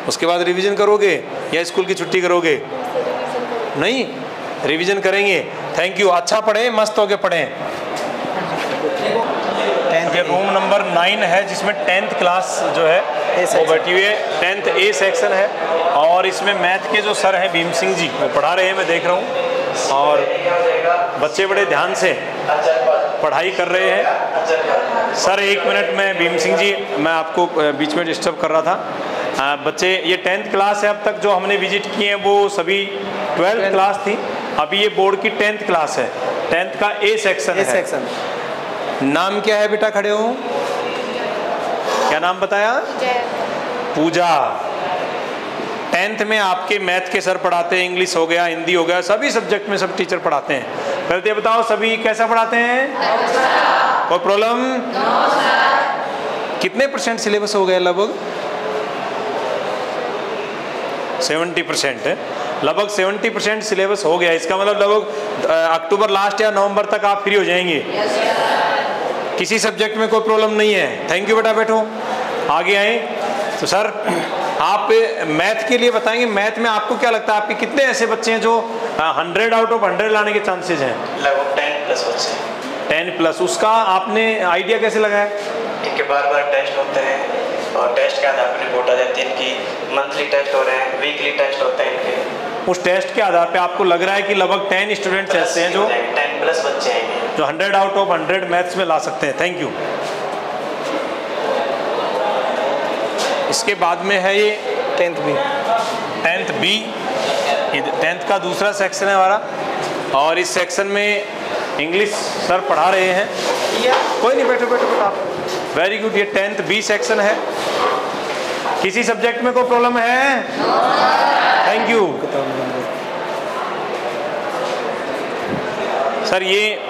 उसके बाद रिवीजन करोगे या स्कूल की छुट्टी करोगे? नहीं, रिवीजन करेंगे। थैंक यू, अच्छा पढ़ें, मस्त होके पढ़ें। ये रूम नंबर नाइन है जिसमें टेंथ क्लास जो है वो बैठी हुई है, टेंथ ए सेक्शन है। और इसमें मैथ के जो सर हैं भीम सिंह जी वो पढ़ा रहे हैं, मैं देख रहा हूँ, और बच्चे बड़े ध्यान से पढ़ाई कर रहे हैं। सर एक मिनट में भीम सिंह जी, मैं आपको बीच में डिस्टर्ब कर रहा था। बच्चे ये टेंथ क्लास है, अब तक जो हमने विजिट किए हैं वो सभी ट्वेल्थ क्लास थी, अभी ये बोर्ड की टेंथ क्लास है, टेंथ का ए सेक्शन है। नाम क्या है बेटा? खड़े हो, क्या नाम बताया? पूजा। टेंथ में आपके मैथ के सर पढ़ाते हैं, इंग्लिश हो गया, हिंदी हो गया, सभी सब्जेक्ट में सब टीचर पढ़ाते हैं। पहले तो बताओ सभी कैसा पढ़ाते हैं? कोई प्रॉब्लम? कितने परसेंट सिलेबस हो गया? लगभग सत्तर परसेंट है, लगभग सत्तर परसेंट सिलेबस हो गया। इसका मतलब लगभग अक्टूबर लास्ट या नवंबर तक आप फ्री हो जाएंगे। किसी सब्जेक्ट में कोई प्रॉब्लम नहीं है। थैंक यू बेटा, बैठो, आगे आए। तो सर आप मैथ के लिए बताएंगे, मैथ में आपको क्या लगता है आपके कितने ऐसे बच्चे हैं जो हंड्रेड आउट ऑफ हंड्रेड लाने के चांसेज हैं? लगभग टेन प्लस बच्चे। टेन प्लस, उसका आपने आइडिया कैसे लगाया? इनके बार बार टेस्ट होते हैं और टेस्ट के आधार पर रिपोर्ट आ जाती है इनकी। मंथली टेस्ट हो रहे हैं, वीकली टेस्ट होते हैं इनके। उस टेस्ट के आधार पर आपको लग रहा है कि लगभग टेन स्टूडेंट्स ऐसे हैं जो टेन प्लस बच्चे हैं जो hundred out of hundred maths में ला सकते हैं। Thank you. इसके बाद में है ये tenth B, tenth B tenth का दूसरा सेक्शन है हमारा। और इस सेक्शन में इंग्लिश सर पढ़ा रहे हैं। कोई नहीं, बैठो बैठो आप, वेरी गुड। ये टेंथ बी सेक्शन है। किसी सब्जेक्ट में कोई प्रॉब्लम है? Thank you sir. ये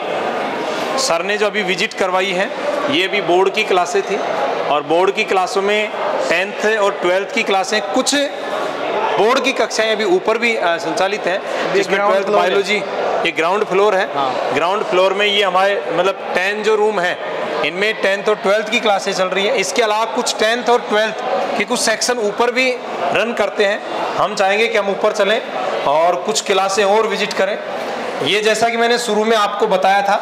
सर ने जो अभी विजिट करवाई है ये भी बोर्ड की क्लासें थी और बोर्ड की क्लासों में टेंथ और ट्वेल्थ की क्लासें, कुछ बोर्ड की कक्षाएं अभी ऊपर भी संचालित हैं जिसमें ट्वेल्थ बायोलॉजी, ये ग्राउंड फ्लोर है। हाँ। ग्राउंड फ्लोर में ये हमारे मतलब टेन जो रूम है इनमें टेंथ और ट्वेल्थ की क्लासें चल रही है। इसके अलावा कुछ टेंथ और ट्वेल्थ के कुछ सेक्शन ऊपर भी रन करते हैं। हम चाहेंगे कि हम ऊपर चलें और कुछ क्लासें और विजिट करें। ये जैसा कि मैंने शुरू में आपको बताया था,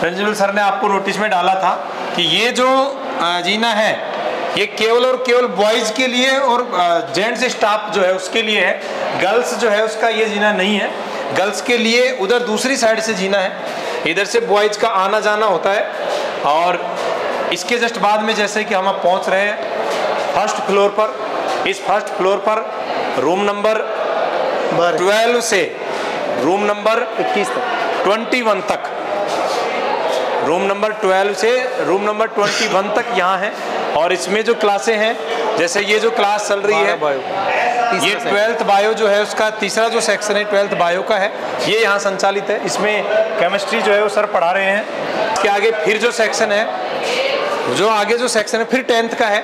प्रिंसिपल सर ने आपको नोटिस में डाला था कि ये जो जीना है ये केवल और केवल बॉयज़ के लिए और जेंट्स स्टाफ जो है उसके लिए है। गर्ल्स जो है उसका ये जीना नहीं है। गर्ल्स के लिए उधर दूसरी साइड से जीना है, इधर से बॉयज़ का आना जाना होता है। और इसके जस्ट बाद में जैसे कि हम अब पहुँच रहे हैं फर्स्ट फ्लोर पर, इस फर्स्ट फ्लोर पर रूम नंबर ट्वेल्व से रूम नंबर इक्कीस तक, इक्कीस तक रूम नंबर ट्वेल्व से रूम नंबर ट्वेंटी वन तक यहाँ हैं और इसमें जो क्लासें हैं, जैसे ये जो क्लास चल रही है ये ट्वेल्थ बायो जो है उसका तीसरा जो सेक्शन है ट्वेल्थ बायो का है, ये यहाँ संचालित है। इसमें केमिस्ट्री जो है वो सर पढ़ा रहे हैं। इसके आगे फिर जो सेक्शन है जो आगे जो सेक्शन है फिर टेंथ का है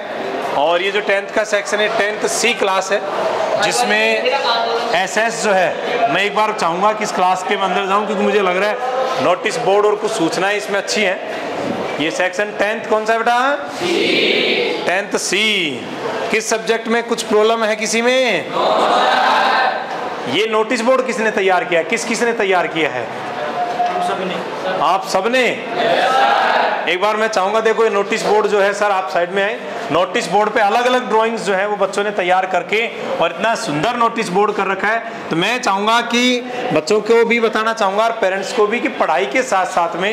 और ये जो टेंथ का सेक्शन है टेंथ सी क्लास है जिसमें एसएस जो है, मैं एक बार चाहूँगा कि इस क्लास के अंदर जाऊँ क्योंकि मुझे लग रहा है नोटिस बोर्ड और कुछ सूचनाएँ इसमें अच्छी हैं। ये सेक्शन टेंथ कौन सा बेटा? Tenth C. किस सब्जेक्ट में कुछ प्रॉब्लम है किसी में? ये नोटिस बोर्ड किसने तैयार किया? किस किसने तैयार किया है? आप सबने? एक बार मैं चाहूंगा, देखो ये नोटिस बोर्ड जो है सर आप साइड में आए, नोटिस बोर्ड पे अलग अलग ड्राइंग्स जो है वो बच्चों ने तैयार करके और इतना सुंदर नोटिस बोर्ड कर रखा है। तो मैं चाहूँगा कि बच्चों को भी बताना चाहूँगा और पेरेंट्स को भी कि पढ़ाई के साथ साथ में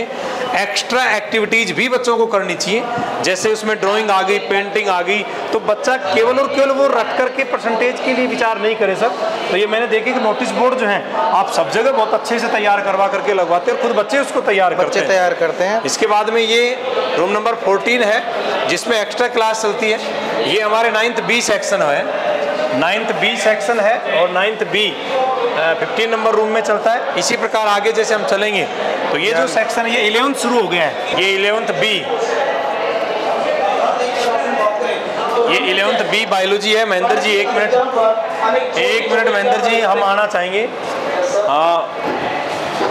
एक्स्ट्रा एक्टिविटीज़ भी बच्चों को करनी चाहिए। जैसे उसमें ड्राइंग आ गई, पेंटिंग आ गई, तो बच्चा केवल और केवल वो रट करके परसेंटेज के लिए विचार नहीं करे सर। तो ये मैंने देखी कि नोटिस बोर्ड जो है आप सब जगह बहुत अच्छे से तैयार करवा करके लगवाते हैं और खुद बच्चे उसको तैयार करते तैयार करते हैं। इसके बाद में ये रूम नंबर चौदह है जिसमें एक्स्ट्रा क्लास चलती है। ये हमारे नाइन्थ बी सेक्शन है, नाइन्थ बी सेक्शन है और ninth B fifteen number room में चलता है। इसी प्रकार आगे जैसे हम चलेंगे तो ये जो सेक्शन है ये इलेवंथ शुरू हो गया है, ये इलेवंथ बी, ये इलेवंथ बी बायोलॉजी है। महेंद्र जी एक मिनट, एक मिनट महेंद्र जी हम आना चाहेंगे।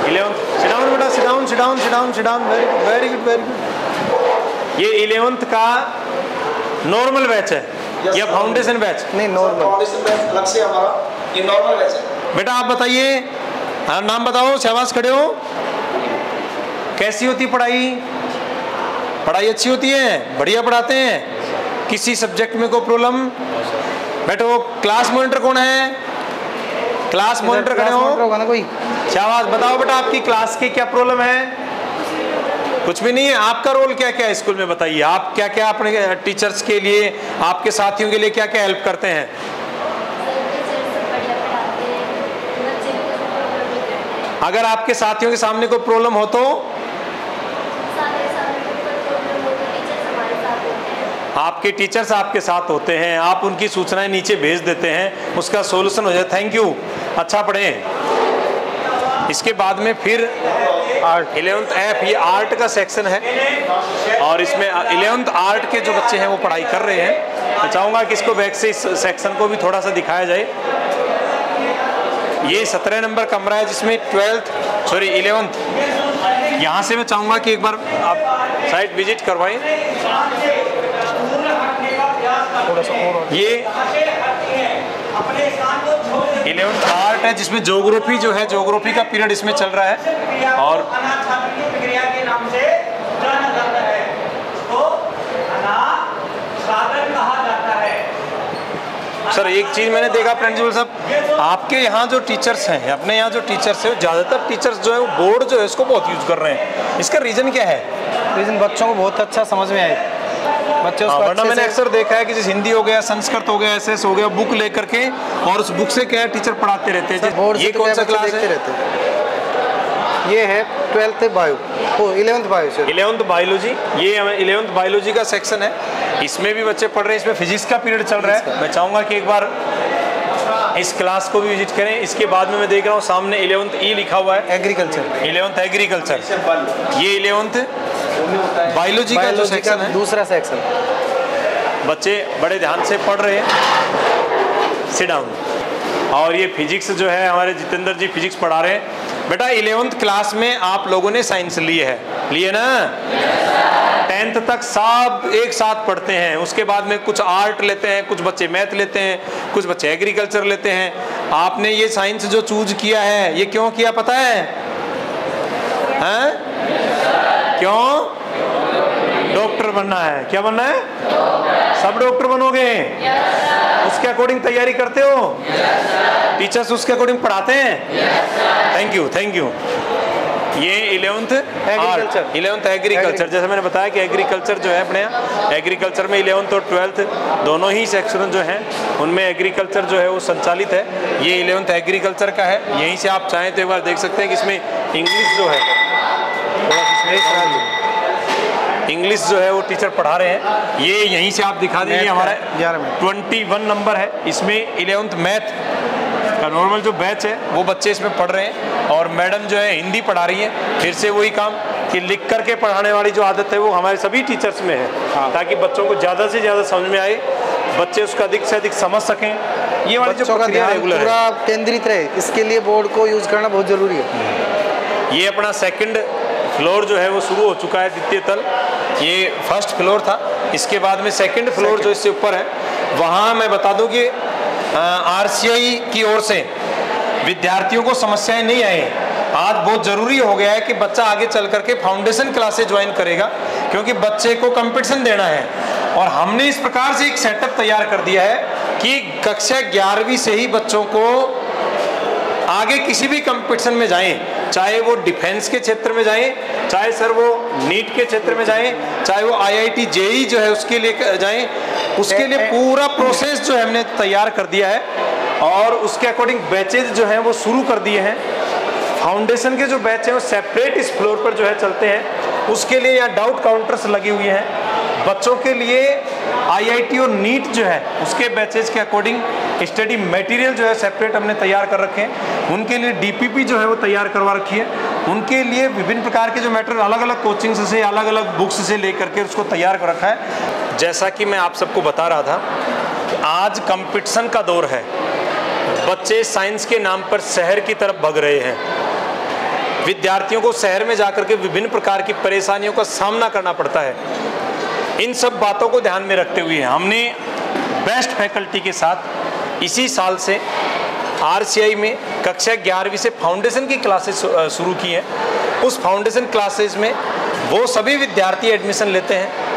इलेवंथ सिडाउन बेटा, sit down sit down sit down sit down very good very good. ये इलेवंथ का नॉर्मल बैच है yes, या फाउंडेशन बैच? नहीं नॉर्मल, फाउंडेशन बैच अलग से हमारा, ये नॉर्मल बैच है। बेटा आप बताइए, हाँ नाम बताओ, शहबाज खड़े हो। कैसी होती पढ़ाई? पढ़ाई अच्छी होती है, बढ़िया पढ़ाते हैं, किसी सब्जेक्ट में कोई प्रॉब्लम? बैठो। क्लास मॉनिटर कौन है? क्लास मॉनिटर खड़े हो ना कोई? शहबाज बताओ बेटा आपकी क्लास की क्या प्रॉब्लम है? कुछ भी नहीं है। आपका रोल क्या क्या है स्कूल में बताइए, आप क्या क्या अपने टीचर्स के लिए, आपके साथियों के लिए क्या क्या हेल्प करते हैं? अगर आपके साथियों के सामने कोई प्रॉब्लम हो तो आपके टीचर्स आपके साथ होते हैं, आप उनकी सूचनाएं नीचे भेज देते हैं, उसका सोल्यूशन हो जाए। थैंक यू, अच्छा पढ़ें। इसके बाद में फिर आर्ट इलेवंथ एफ, ये आर्ट का सेक्शन है और इसमें इलेवंथ आर्ट के जो बच्चे हैं वो पढ़ाई कर रहे हैं। मैं चाहूँगा कि इसको बैक से इस सेक्शन को भी थोड़ा सा दिखाया जाए। ये सत्रह नंबर कमरा है जिसमें ट्वेल्थ सॉरी इलेवंथ, यहाँ से मैं चाहूँगा कि एक बार आप साइट विजिट करवाएं। ये इलेवंथ आर्ट है जिसमें ज्योग्राफी जो है, ज्योग्राफी का पीरियड इसमें चल रहा है और सर एक चीज़ मैंने देखा प्रिंसिपल साहब, आपके यहाँ जो टीचर्स हैं, अपने यहाँ जो टीचर्स हैं, ज़्यादातर टीचर्स जो है वो बोर्ड जो है इसको बहुत यूज़ कर रहे हैं। इसका रीज़न क्या है? रीज़न बच्चों को बहुत अच्छा समझ में आए, बच्चे उसको अच्छे से। मैंने अक्सर देखा है कि जैसे हिंदी हो गया, संस्कृत हो गया, एसएस हो गया, बुक लेकर के और उस बुक से क्या है टीचर पढ़ाते रहते हैं। ये कौन सा क्लास है? ये है twelfth bio, oh eleventh bio sir, eleventh biology. ये हमें इलेवंथ बायोलॉजी का सेक्शन है, इसमें भी बच्चे पढ़ रहे हैं। इसमें फिजिक्स का पीरियड चल रहा है। मैं चाहूँगा कि एक बार इस क्लास को भी विजिट करें। इसके बाद में मैं देख रहा हूँ सामने इलेवंथ ई लिखा हुआ है, एग्रीकल्चर, इलेवंथ एग्रीकल्चर। ये इलेवंथ बायोलॉजी का जो सेक्शन है, दूसरा सेक्शन, बच्चे बड़े ध्यान से पढ़ रहे हैं। Sit down. और ये फिजिक्स जो है हमारे जितेंद्र जी फिजिक्स पढ़ा रहे हैं। बेटा इलेवंथ क्लास में आप लोगों ने साइंस ली है, लिए ना? टेंथ तक सब एक साथ पढ़ते हैं, उसके बाद में कुछ आर्ट लेते हैं, कुछ बच्चे मैथ लेते हैं, कुछ बच्चे एग्रीकल्चर लेते हैं। आपने ये साइंस जो चूज किया है ये क्यों किया पता है? हाँ? क्यों? डॉक्टर बनना है। क्या बनना है? डॉक्टर। सब डॉक्टर बनोगे? yes, उसके अकॉर्डिंग तैयारी करते हो? yes, टीचर्स उसके अकॉर्डिंग पढ़ाते हैं? Thank you thank you. ये इलेवंथ एग्रीकल्चर, इलेवंथ एग्रीकल्चर, जैसे मैंने बताया कि एग्रीकल्चर जो है अपने यहाँ एग्रीकल्चर में इलेवंथ और ट्वेल्थ दोनों ही सेक्शन जो हैं उनमें एग्रीकल्चर जो है वो संचालित है। ये इलेवंथ एग्रीकल्चर का है। यहीं से आप चाहें तो एक बार देख सकते हैं कि इसमें इंग्लिश जो है, इंग्लिश जो है वो टीचर पढ़ा रहे हैं। ये यहीं से आप दिखा दीजिए, हमारा इक्यावन नंबर है, इसमें इलेवंथ मैथ का नॉर्मल जो बैच है वो बच्चे इसमें पढ़ रहे हैं, और मैडम जो है हिंदी पढ़ा रही है। फिर से वही काम कि लिख करके पढ़ाने वाली जो आदत है वो हमारे सभी टीचर्स में है, ताकि बच्चों को ज़्यादा से ज़्यादा समझ में आए, बच्चे उसका अधिक से अधिक समझ सकें। ये वाली जो प्रक्रिया रेगुलर पूरा केंद्रित रहे, इसके लिए बोर्ड को यूज़ करना बहुत ज़रूरी है। ये अपना सेकेंड फ्लोर जो है वो शुरू हो चुका है, द्वितीय तल। ये फर्स्ट फ्लोर था, इसके बाद में सेकेंड फ्लोर जो इससे ऊपर है, वहाँ मैं बता दूँ कि आरसीआई की ओर से विद्यार्थियों को समस्याएं नहीं आई हैं। आज बहुत ज़रूरी हो गया है कि बच्चा आगे चल करके फाउंडेशन क्लासेज ज्वाइन करेगा, क्योंकि बच्चे को कंपटीशन देना है। और हमने इस प्रकार से एक सेटअप तैयार कर दिया है कि कक्षा ग्यारहवीं से ही बच्चों को आगे किसी भी कंपटीशन में जाएं, चाहे वो डिफेंस के क्षेत्र में जाएं, चाहे सर वो नीट के क्षेत्र में जाएं, चाहे वो आईआईटी जेईई जो है उसके लिए जाएं, उसके लिए पूरा प्रोसेस जो है हमने तैयार कर दिया है। और उसके अकॉर्डिंग बैचेज जो हैं वो शुरू कर दिए हैं। फाउंडेशन के जो बैच हैं वो सेपरेट इस फ्लोर पर जो है चलते हैं, उसके लिए यहाँ डाउट काउंटर्स लगे हुए हैं। बच्चों के लिए आईआईटी और नीट जो है उसके बैचेज के अकॉर्डिंग स्टडी मटेरियल जो है सेपरेट हमने तैयार कर रखे हैं। उनके लिए डीपीपी जो है वो तैयार करवा रखी है। उनके लिए विभिन्न प्रकार के जो मटेरियल अलग अलग कोचिंग से, अलग अलग बुक्स से लेकर के उसको तैयार कर रखा है। जैसा कि मैं आप सबको बता रहा था, आज कंपटीशन का दौर है। बच्चे साइंस के नाम पर शहर की तरफ भाग रहे हैं। विद्यार्थियों को शहर में जाकर के विभिन्न प्रकार की परेशानियों का सामना करना पड़ता है। इन सब बातों को ध्यान में रखते हुए हमने बेस्ट फैकल्टी के साथ इसी साल से आरसीआई में कक्षा ग्यारहवीं से फाउंडेशन की क्लासेस शुरू की हैं। उस फाउंडेशन क्लासेस में वो सभी विद्यार्थी एडमिशन लेते हैं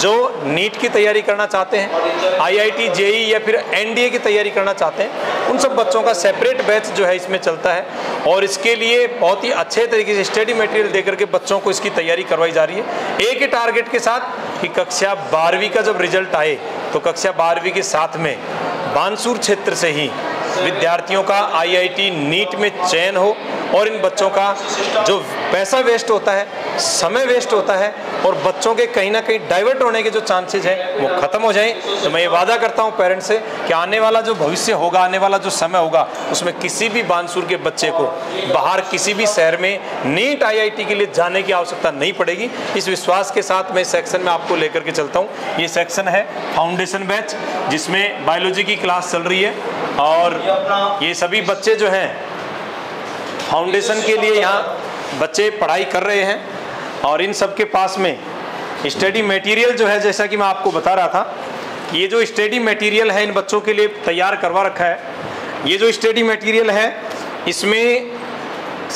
जो नीट की तैयारी करना चाहते हैं, आईआईटी जेईई या फिर एनडीए की तैयारी करना चाहते हैं। उन सब बच्चों का सेपरेट बैच जो है इसमें चलता है, और इसके लिए बहुत ही अच्छे तरीके से स्टडी मटेरियल देकर के बच्चों को इसकी तैयारी करवाई जा रही है। एक ही टारगेट के साथ कि कक्षा बारहवीं का जब रिजल्ट आए तो कक्षा बारहवीं के साथ में बांसूर क्षेत्र से ही विद्यार्थियों का आईआईटी नीट में चयन हो, और इन बच्चों का जो पैसा वेस्ट होता है, समय वेस्ट होता है, और बच्चों के कहीं ना कहीं डाइवर्ट होने के जो चांसेज हैं वो ख़त्म हो जाएं। तो मैं ये वादा करता हूँ पेरेंट्स से कि आने वाला जो भविष्य होगा, आने वाला जो समय होगा, उसमें किसी भी बांसूर के बच्चे को बाहर किसी भी शहर में नीट आईआईटी के लिए जाने की आवश्यकता नहीं पड़ेगी। इस विश्वास के साथ मैं सेक्शन में आपको लेकर के चलता हूँ। ये सेक्शन है फाउंडेशन बैच, जिसमें बायोलॉजी की क्लास चल रही है, और ये सभी बच्चे जो हैं फाउंडेशन के लिए यहाँ बच्चे पढ़ाई कर रहे हैं। और इन सब के पास में स्टडी मटेरियल जो है, जैसा कि मैं आपको बता रहा था, ये जो स्टडी मटेरियल है इन बच्चों के लिए तैयार करवा रखा है। ये जो स्टडी मटेरियल है इसमें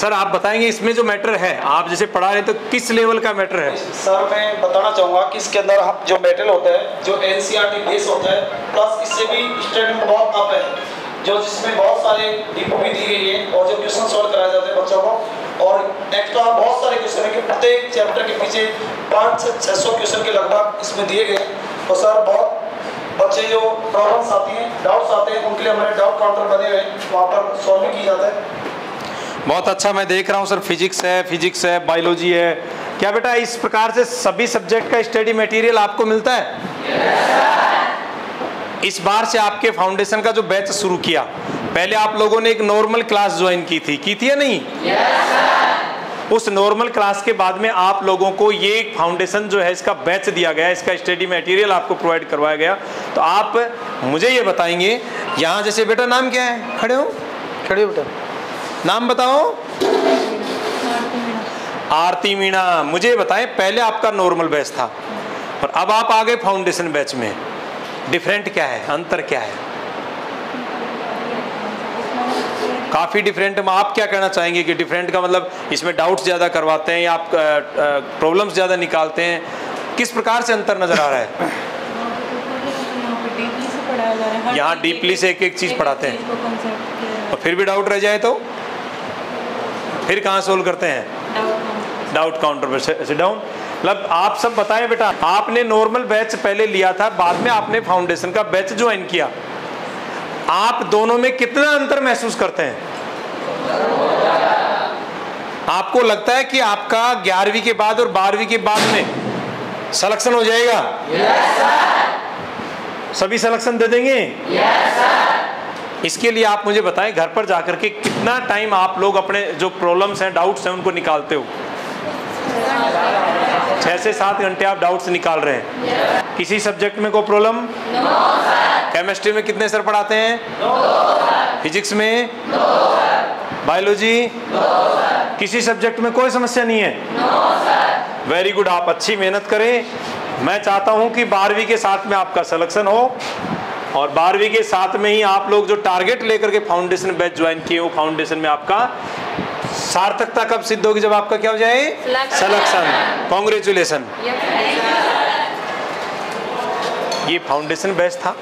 सर आप बताएंगे, इसमें जो मैटर है आप जैसे पढ़ा रहे हैं तो किस लेवल का मैटर है? सर मैं बताना चाहूँगा कि इसके अंदर हम जो मेटल होता है, जो एनसीईआरटी बेस होता है, प्लस इससे भी स्टैंडर्ड बहुत अप है, जो जिसमें बहुत सारे डिपो भी दी गई है, और जो क्वेश्चन सॉल्व कराए जाते हैं बच्चों को, और एक्स्ट्रा बहुत सारे क्वेश्चन है कि प्रत्येक चैप्टर के पीछे पाँच से छः सौ क्वेश्चन के लगभग इसमें दिए गए। तो सर बहुत बच्चे जो प्रॉब्लम्स आती हैं, डाउट्स आते हैं, उनके लिए हमारे डाउट काउंटर बने हुए हैं, वहाँ पर सॉल्व भी किया जाता है। बहुत अच्छा, मैं देख रहा हूँ सर फिजिक्स है, फिजिक्स है, बायोलॉजी है। क्या बेटा इस प्रकार से सभी सब्जेक्ट का स्टडी मटेरियल आपको मिलता है? इस बार से आपके फाउंडेशन का जो बैच शुरू किया, पहले आप लोगों ने एक नॉर्मल क्लास ज्वाइन की थी, की थी या नहीं? उस नॉर्मल क्लास के बाद में आप लोगों को ये फाउंडेशन जो है इसका बैच दिया गया, इसका स्टडी मटेरियल आपको प्रोवाइड करवाया गया। तो आप मुझे ये बताएंगे, यहाँ जैसे बेटा नाम क्या है? खड़े हो, खड़े हो बेटा, नाम बताओ। आरती मीणा। मुझे बताएं, पहले आपका नॉर्मल बैच था और अब आप आ गए फाउंडेशन बैच में, डिफरेंट क्या है, अंतर क्या है? काफ़ी डिफरेंट। आप क्या कहना चाहेंगे कि डिफरेंट का मतलब इसमें डाउट्स ज़्यादा करवाते हैं या आप प्रॉब्लम्स ज़्यादा निकालते हैं, किस प्रकार से अंतर नज़र आ रहा है? यहाँ डीपली से एक एक चीज़ पढ़ाते हैं, और फिर भी डाउट रह जाए तो फिर कहाँ सोल्व करते हैं? डाउट काउंटर पर। Sit down. मतलब आप सब बताएं बेटा, आपने नॉर्मल बैच पहले लिया था, बाद में आपने फाउंडेशन का बैच ज्वाइन किया, आप दोनों में कितना अंतर महसूस करते हैं? आपको लगता है कि आपका ग्यारहवीं के बाद और बारहवीं के बाद में सलेक्शन हो जाएगा? Yes sir. सभी सलेक्शन दे देंगे? Yes sir. इसके लिए आप मुझे बताएं घर पर जाकर के कितना टाइम आप लोग अपने जो प्रॉब्लम्स हैं, डाउट्स हैं, उनको निकालते हो? छः से सात घंटे आप डाउट्स निकाल रहे हैं। yes. किसी सब्जेक्ट में कोई प्रॉब्लम? No sir. केमिस्ट्री में कितने सर पढ़ाते हैं? दो सर। फिजिक्स में? दो सर। बायोलॉजी? दो सर। किसी सब्जेक्ट में कोई समस्या नहीं है? No sir. वेरी गुड, आप अच्छी मेहनत करें। मैं चाहता हूं कि बारहवीं के साथ में आपका सिलेक्शन हो और बारहवीं के साथ में ही आप लोग जो टारगेट लेकर के फाउंडेशन बैच ज्वाइन किए हो, फाउंडेशन में आपका सार्थकता कब सिद्ध होगी? जब आपका क्या हो जाए? सिलेक्शन। कॉन्ग्रेचुलेशन। ये फाउंडेशन बैच था।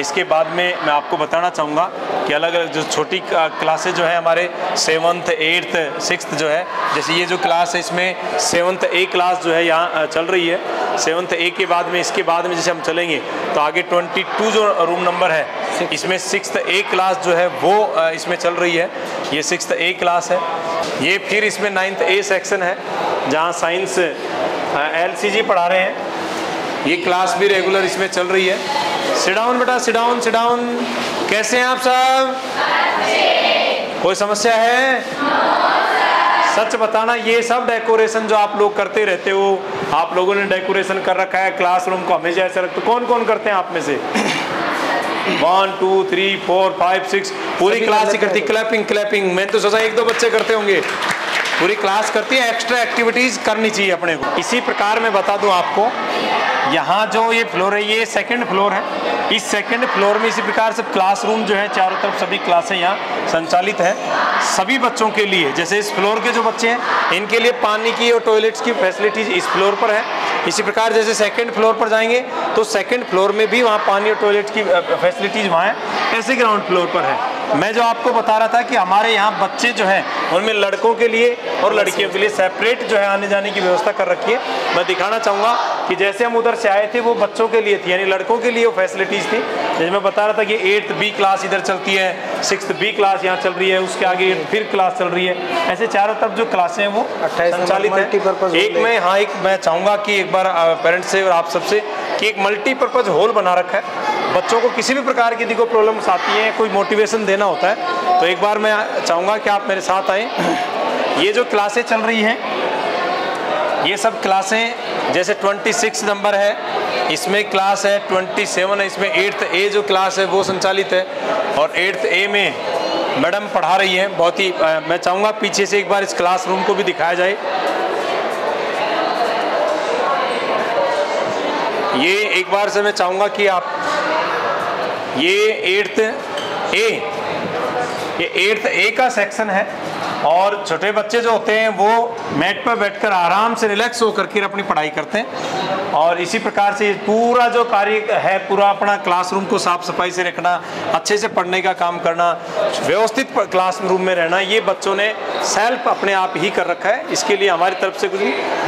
इसके बाद में मैं आपको बताना चाहूँगा कि अलग अलग जो छोटी क्लासेज जो है हमारे सेवन्थ, एट्थ, सिक्स्थ जो है, जैसे ये जो क्लास है इसमें सेवन्थ ए क्लास जो है यहाँ चल रही है। सेवन्थ ए के बाद में इसके बाद में जैसे हम चलेंगे तो आगे ट्वेंटी टू जो रूम नंबर है इसमें सिक्स्थ ए क्लास जो है वो इसमें चल रही है। ये सिक्स्थ ए क्लास है। ये फिर इसमें नाइन्थ ए सेक्शन है जहाँ साइंस एल सी जी पढ़ा रहे हैं। ये क्लास भी रेगुलर इसमें चल रही है। सिडाउन बेटा, सिडाउन सिडाउन। कैसे हैं आप सब? कोई समस्या है? no, सच बताना। ये सब डेकोरेशन जो आप लोग करते रहते हो, आप लोगों ने डेकोरेशन कर रखा है क्लासरूम को, हमेशा ऐसे रखते। कौन कौन करते हैं आप में से? One two three four five six, पूरी क्लास ही करती। Clapping clapping. मैंने तो सोचा एक दो बच्चे करते होंगे, पूरी क्लास करती है। एक्स्ट्रा एक्टिविटीज़ करनी चाहिए अपने को। इसी प्रकार मैं बता दूं आपको, यहाँ जो ये फ्लोर है ये सेकंड फ्लोर है। इस सेकंड फ्लोर में इसी प्रकार से क्लासरूम जो है चारों तरफ सभी क्लासें यहाँ संचालित है सभी बच्चों के लिए। जैसे इस फ्लोर के जो बच्चे हैं इनके लिए पानी की और टॉयलेट्स की फैसिलिटीज़ इस फ्लोर पर है। इसी प्रकार जैसे सेकेंड फ्लोर पर जाएंगे तो सेकेंड फ्लोर में भी वहाँ पानी और टॉयलेट की फैसिलिटीज़ वहाँ है। ऐसे ग्राउंड फ्लोर पर है। मैं जो आपको बता रहा था कि हमारे यहाँ बच्चे जो हैं उनमें लड़कों के लिए और लड़कियों के लिए सेपरेट जो है आने जाने की व्यवस्था कर रखी है। मैं दिखाना चाहूँगा कि जैसे हम उधर से आए थे वो बच्चों के लिए थी, यानी लड़कों के लिए वो फैसिलिटीज़ थी। जैसे मैं बता रहा था कि एट्थ बी क्लास इधर चलती है, सिक्स्थ बी क्लास यहाँ चल रही है, उसके आगे फिर क्लास चल रही है। ऐसे चारों तरफ जो क्लासें हैं वो संचालित है। एक मैं हाँ एक मैं चाहूँगा कि एक बार पेरेंट्स से और आप सबसे कि एक मल्टीपर्पज़ हॉल बना रखा है। बच्चों को किसी भी प्रकार की देखो प्रॉब्लम्स आती हैं, कोई मोटिवेशन देना होता है, तो एक बार मैं चाहूँगा कि आप मेरे साथ आएँ। ये जो क्लासें चल रही हैं ये सब क्लासें, जैसे छब्बीस नंबर है इसमें क्लास है, सत्ताईस है इसमें एट्थ ए जो क्लास है वो संचालित है। और एट्थ ए में मैडम पढ़ा रही हैं बहुत ही। मैं चाहूँगा पीछे से एक बार इस क्लासरूम को भी दिखाया जाए। ये एक बार से मैं चाहूँगा कि आप ये एट्थ ए ये एट्थ ए का सेक्शन है और छोटे बच्चे जो होते हैं वो मैट पर बैठकर आराम से रिलैक्स होकर के अपनी पढ़ाई करते हैं। और इसी प्रकार से पूरा जो कार्य है पूरा अपना क्लासरूम को साफ सफाई से रखना, अच्छे से पढ़ने का काम करना, व्यवस्थित क्लासरूम में रहना, ये बच्चों ने सेल्फ अपने आप ही कर रखा है। इसके लिए हमारी तरफ से कुछ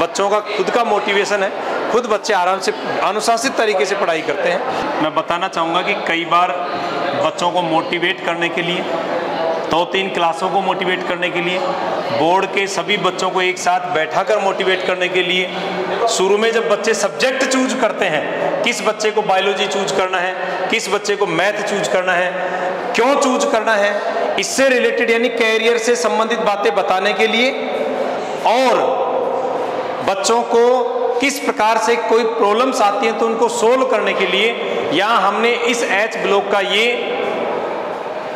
बच्चों का खुद का मोटिवेशन है, खुद बच्चे आराम से अनुशासित तरीके से पढ़ाई करते हैं। मैं बताना चाहूँगा कि कई बार बच्चों को मोटिवेट करने के लिए, दो तीन क्लासों को मोटिवेट करने के लिए, बोर्ड के सभी बच्चों को एक साथ बैठाकर मोटिवेट करने के लिए, शुरू में जब बच्चे सब्जेक्ट चूज करते हैं, किस बच्चे को बायोलॉजी चूज करना है, किस बच्चे को मैथ चूज करना है, क्यों चूज करना है, इससे रिलेटेड यानी कैरियर से संबंधित बातें बताने के लिए, और बच्चों को किस प्रकार से कोई प्रॉब्लम्स आती हैं तो उनको सोल्व करने के लिए यहाँ हमने इस एच ब्लॉक का ये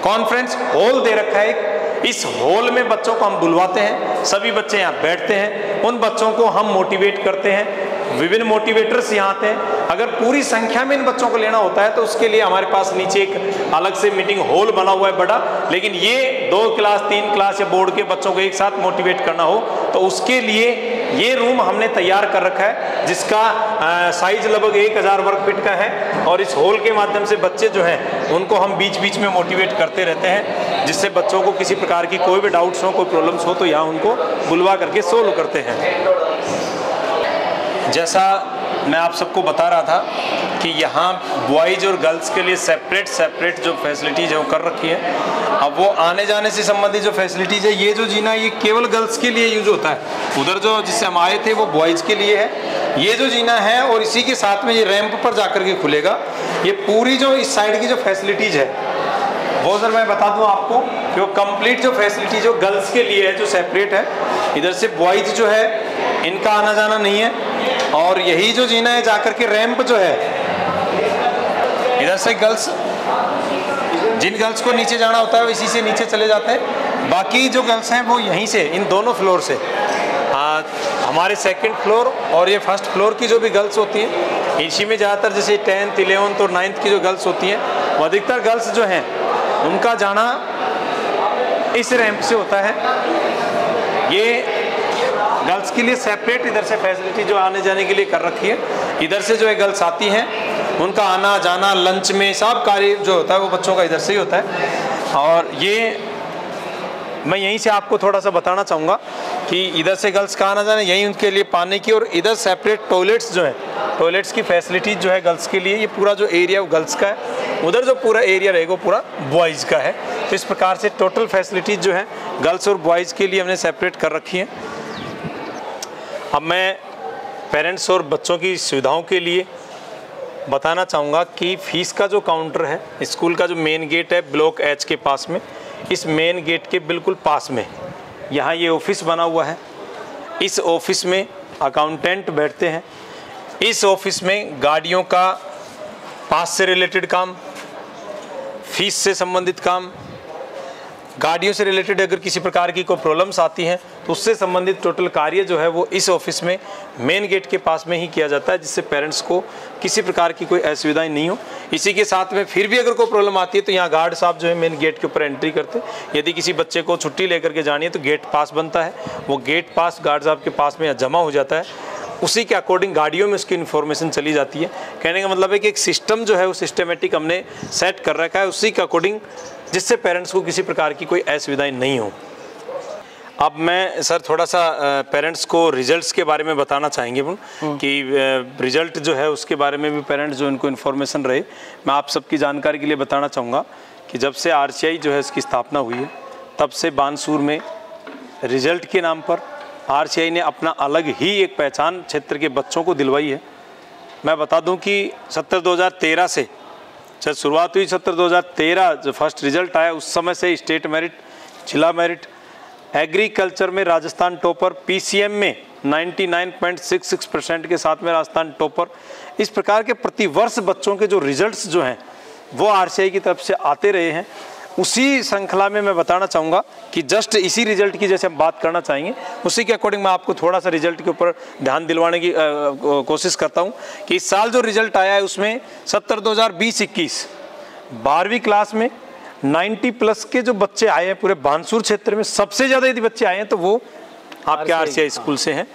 कॉन्फ्रेंस हॉल दे रखा है। इस हॉल में बच्चों को हम बुलवाते हैं, सभी बच्चे यहाँ बैठते हैं, उन बच्चों को हम मोटिवेट करते हैं। विभिन्न मोटिवेटर्स यहाँ आते हैं। अगर पूरी संख्या में इन बच्चों को लेना होता है तो उसके लिए हमारे पास नीचे एक अलग से मीटिंग हॉल बना हुआ है बड़ा। लेकिन ये दो क्लास तीन क्लास या बोर्ड के बच्चों को एक साथ मोटिवेट करना हो तो उसके लिए ये रूम हमने तैयार कर रखा है, जिसका साइज लगभग एक हज़ार वर्ग फीट का है। और इस हॉल के माध्यम से बच्चे जो हैं उनको हम बीच बीच में मोटिवेट करते रहते हैं, जिससे बच्चों को किसी प्रकार की कोई भी डाउट्स हो, कोई प्रॉब्लम्स हो तो यहाँ उनको बुलवा करके सोल्व करते हैं। जैसा मैं आप सबको बता रहा था कि यहाँ बॉयज़ और गर्ल्स के लिए सेपरेट सेपरेट जो फैसिलिटीज़ है वो कर रखी है। अब वो आने जाने से संबंधित जो फैसिलिटीज है, ये जो जीना ये केवल गर्ल्स के लिए यूज होता है, उधर जो जिससे हम आए थे वो बॉयज़ के लिए है, ये जो जीना है, और इसी के साथ में ये रैंप पर जाकर के खुलेगा। ये पूरी जो इस साइड की जो फैसिलिटीज़ है वो सर मैं बता दूं आपको, जो कंप्लीट जो फैसिलिटी जो गर्ल्स के लिए है जो सेपरेट है, इधर से बॉयज़ जो है इनका आना जाना नहीं है, और यही जो जीना है जाकर के रैंप जो है इधर से गर्ल्स, जिन गर्ल्स को नीचे जाना होता है वो इसी से नीचे चले जाते हैं, बाकी जो गर्ल्स हैं वो यहीं से इन दोनों फ्लोर से आ, हमारे सेकेंड फ्लोर और ये फर्स्ट फ्लोर की जो भी गर्ल्स होती हैं इसी में ज़्यादातर जैसे टेंथ इलेवंथ और नाइन्थ की जो गर्ल्स होती हैं वो अधिकतर गर्ल्स जो हैं उनका जाना इस रैंप से होता है। ये गर्ल्स के लिए सेपरेट इधर से फैसिलिटी जो आने जाने के लिए कर रखी है, इधर से जो है गर्ल्स आती हैं उनका आना जाना लंच में सब कार्य जो होता है वो बच्चों का इधर से ही होता है। और ये मैं यहीं से आपको थोड़ा सा बताना चाहूँगा कि इधर से गर्ल्स का आना जाना यहीं उनके लिए पानी की, और इधर सेपरेट टॉयलेट्स जो है, टॉयलेट्स की फैसिलिटीज जो है गर्ल्स के लिए, ये पूरा जो एरिया वो गर्ल्स का है, उधर जो पूरा एरिया रहेगा वो पूरा बॉयज़ का है। तो इस प्रकार से टोटल फैसिलिटीज जो है गर्ल्स और बॉयज़ के लिए हमने सेपरेट कर रखी है। अब मैं पेरेंट्स और बच्चों की सुविधाओं के लिए बताना चाहूँगा कि फ़ीस का जो काउंटर है स्कूल का जो मेन गेट है ब्लॉक एच के पास में, इस मेन गेट के बिल्कुल पास में यहाँ ये ऑफिस बना हुआ है, इस ऑफिस में अकाउंटेंट बैठते हैं, इस ऑफिस में गाड़ियों का पास से रिलेटेड काम, फीस से संबंधित काम, गाड़ियों से रिलेटेड अगर किसी प्रकार की कोई प्रॉब्लम्स आती हैं तो उससे संबंधित टोटल कार्य जो है वो इस ऑफिस में मेन गेट के पास में ही किया जाता है, जिससे पेरेंट्स को किसी प्रकार की कोई असुविधाएं नहीं हो। इसी के साथ में फिर भी अगर कोई प्रॉब्लम आती है तो यहाँ गार्ड साहब जो है मेन गेट के ऊपर एंट्री करते हैं, यदि किसी बच्चे को छुट्टी लेकर के जानी है तो गेट पास बनता है, वो गेट पास गार्ड साहब के पास में जमा हो जाता है, उसी के अकॉर्डिंग गाड़ियों में उसकी इन्फॉर्मेशन चली जाती है। कहने का मतलब है कि एक सिस्टम जो है वो सिस्टमेटिक हमने सेट कर रखा है उसी के अकॉर्डिंग, जिससे पेरेंट्स को किसी प्रकार की कोई असुविधाएं नहीं हो। अब मैं सर थोड़ा सा पेरेंट्स को रिजल्ट्स के बारे में बताना चाहेंगे कि रिजल्ट जो है उसके बारे में भी पेरेंट्स जो इनको इन्फॉर्मेशन रहे। मैं आप सबकी जानकारी के लिए बताना चाहूँगा कि जब से आरसीआई जो है इसकी स्थापना हुई है तब से बांसूर में रिजल्ट के नाम पर आरसीआई ने अपना अलग ही एक पहचान क्षेत्र के बच्चों को दिलवाई है। मैं बता दूं कि सत्तर दो हज़ार तेरह से जब शुरुआत हुई, सत्तर दो हज़ार तेरह जो फर्स्ट रिजल्ट आया उस समय से स्टेट मेरिट, जिला मेरिट, एग्रीकल्चर में राजस्थान टॉपर, पीसीएम में निन्यानवे पॉइंट छियासठ परसेंट के साथ में राजस्थान टॉपर, इस प्रकार के प्रतिवर्ष बच्चों के जो रिजल्ट्स जो हैं वो आरसीआई की तरफ से आते रहे हैं। उसी श्रृंखला में मैं बताना चाहूँगा कि जस्ट इसी रिजल्ट की जैसे हम बात करना चाहेंगे उसी के अकॉर्डिंग मैं आपको थोड़ा सा रिजल्ट के ऊपर ध्यान दिलवाने की कोशिश करता हूँ कि इस साल जो रिजल्ट आया है उसमें सत्तर दो हज़ार बीस इक्कीस बारहवीं क्लास में नब्बे प्लस के जो बच्चे आए हैं पूरे बांसूर क्षेत्र में सबसे ज़्यादा यदि बच्चे आए हैं तो वो आपके आरसीआई स्कूल से हैं।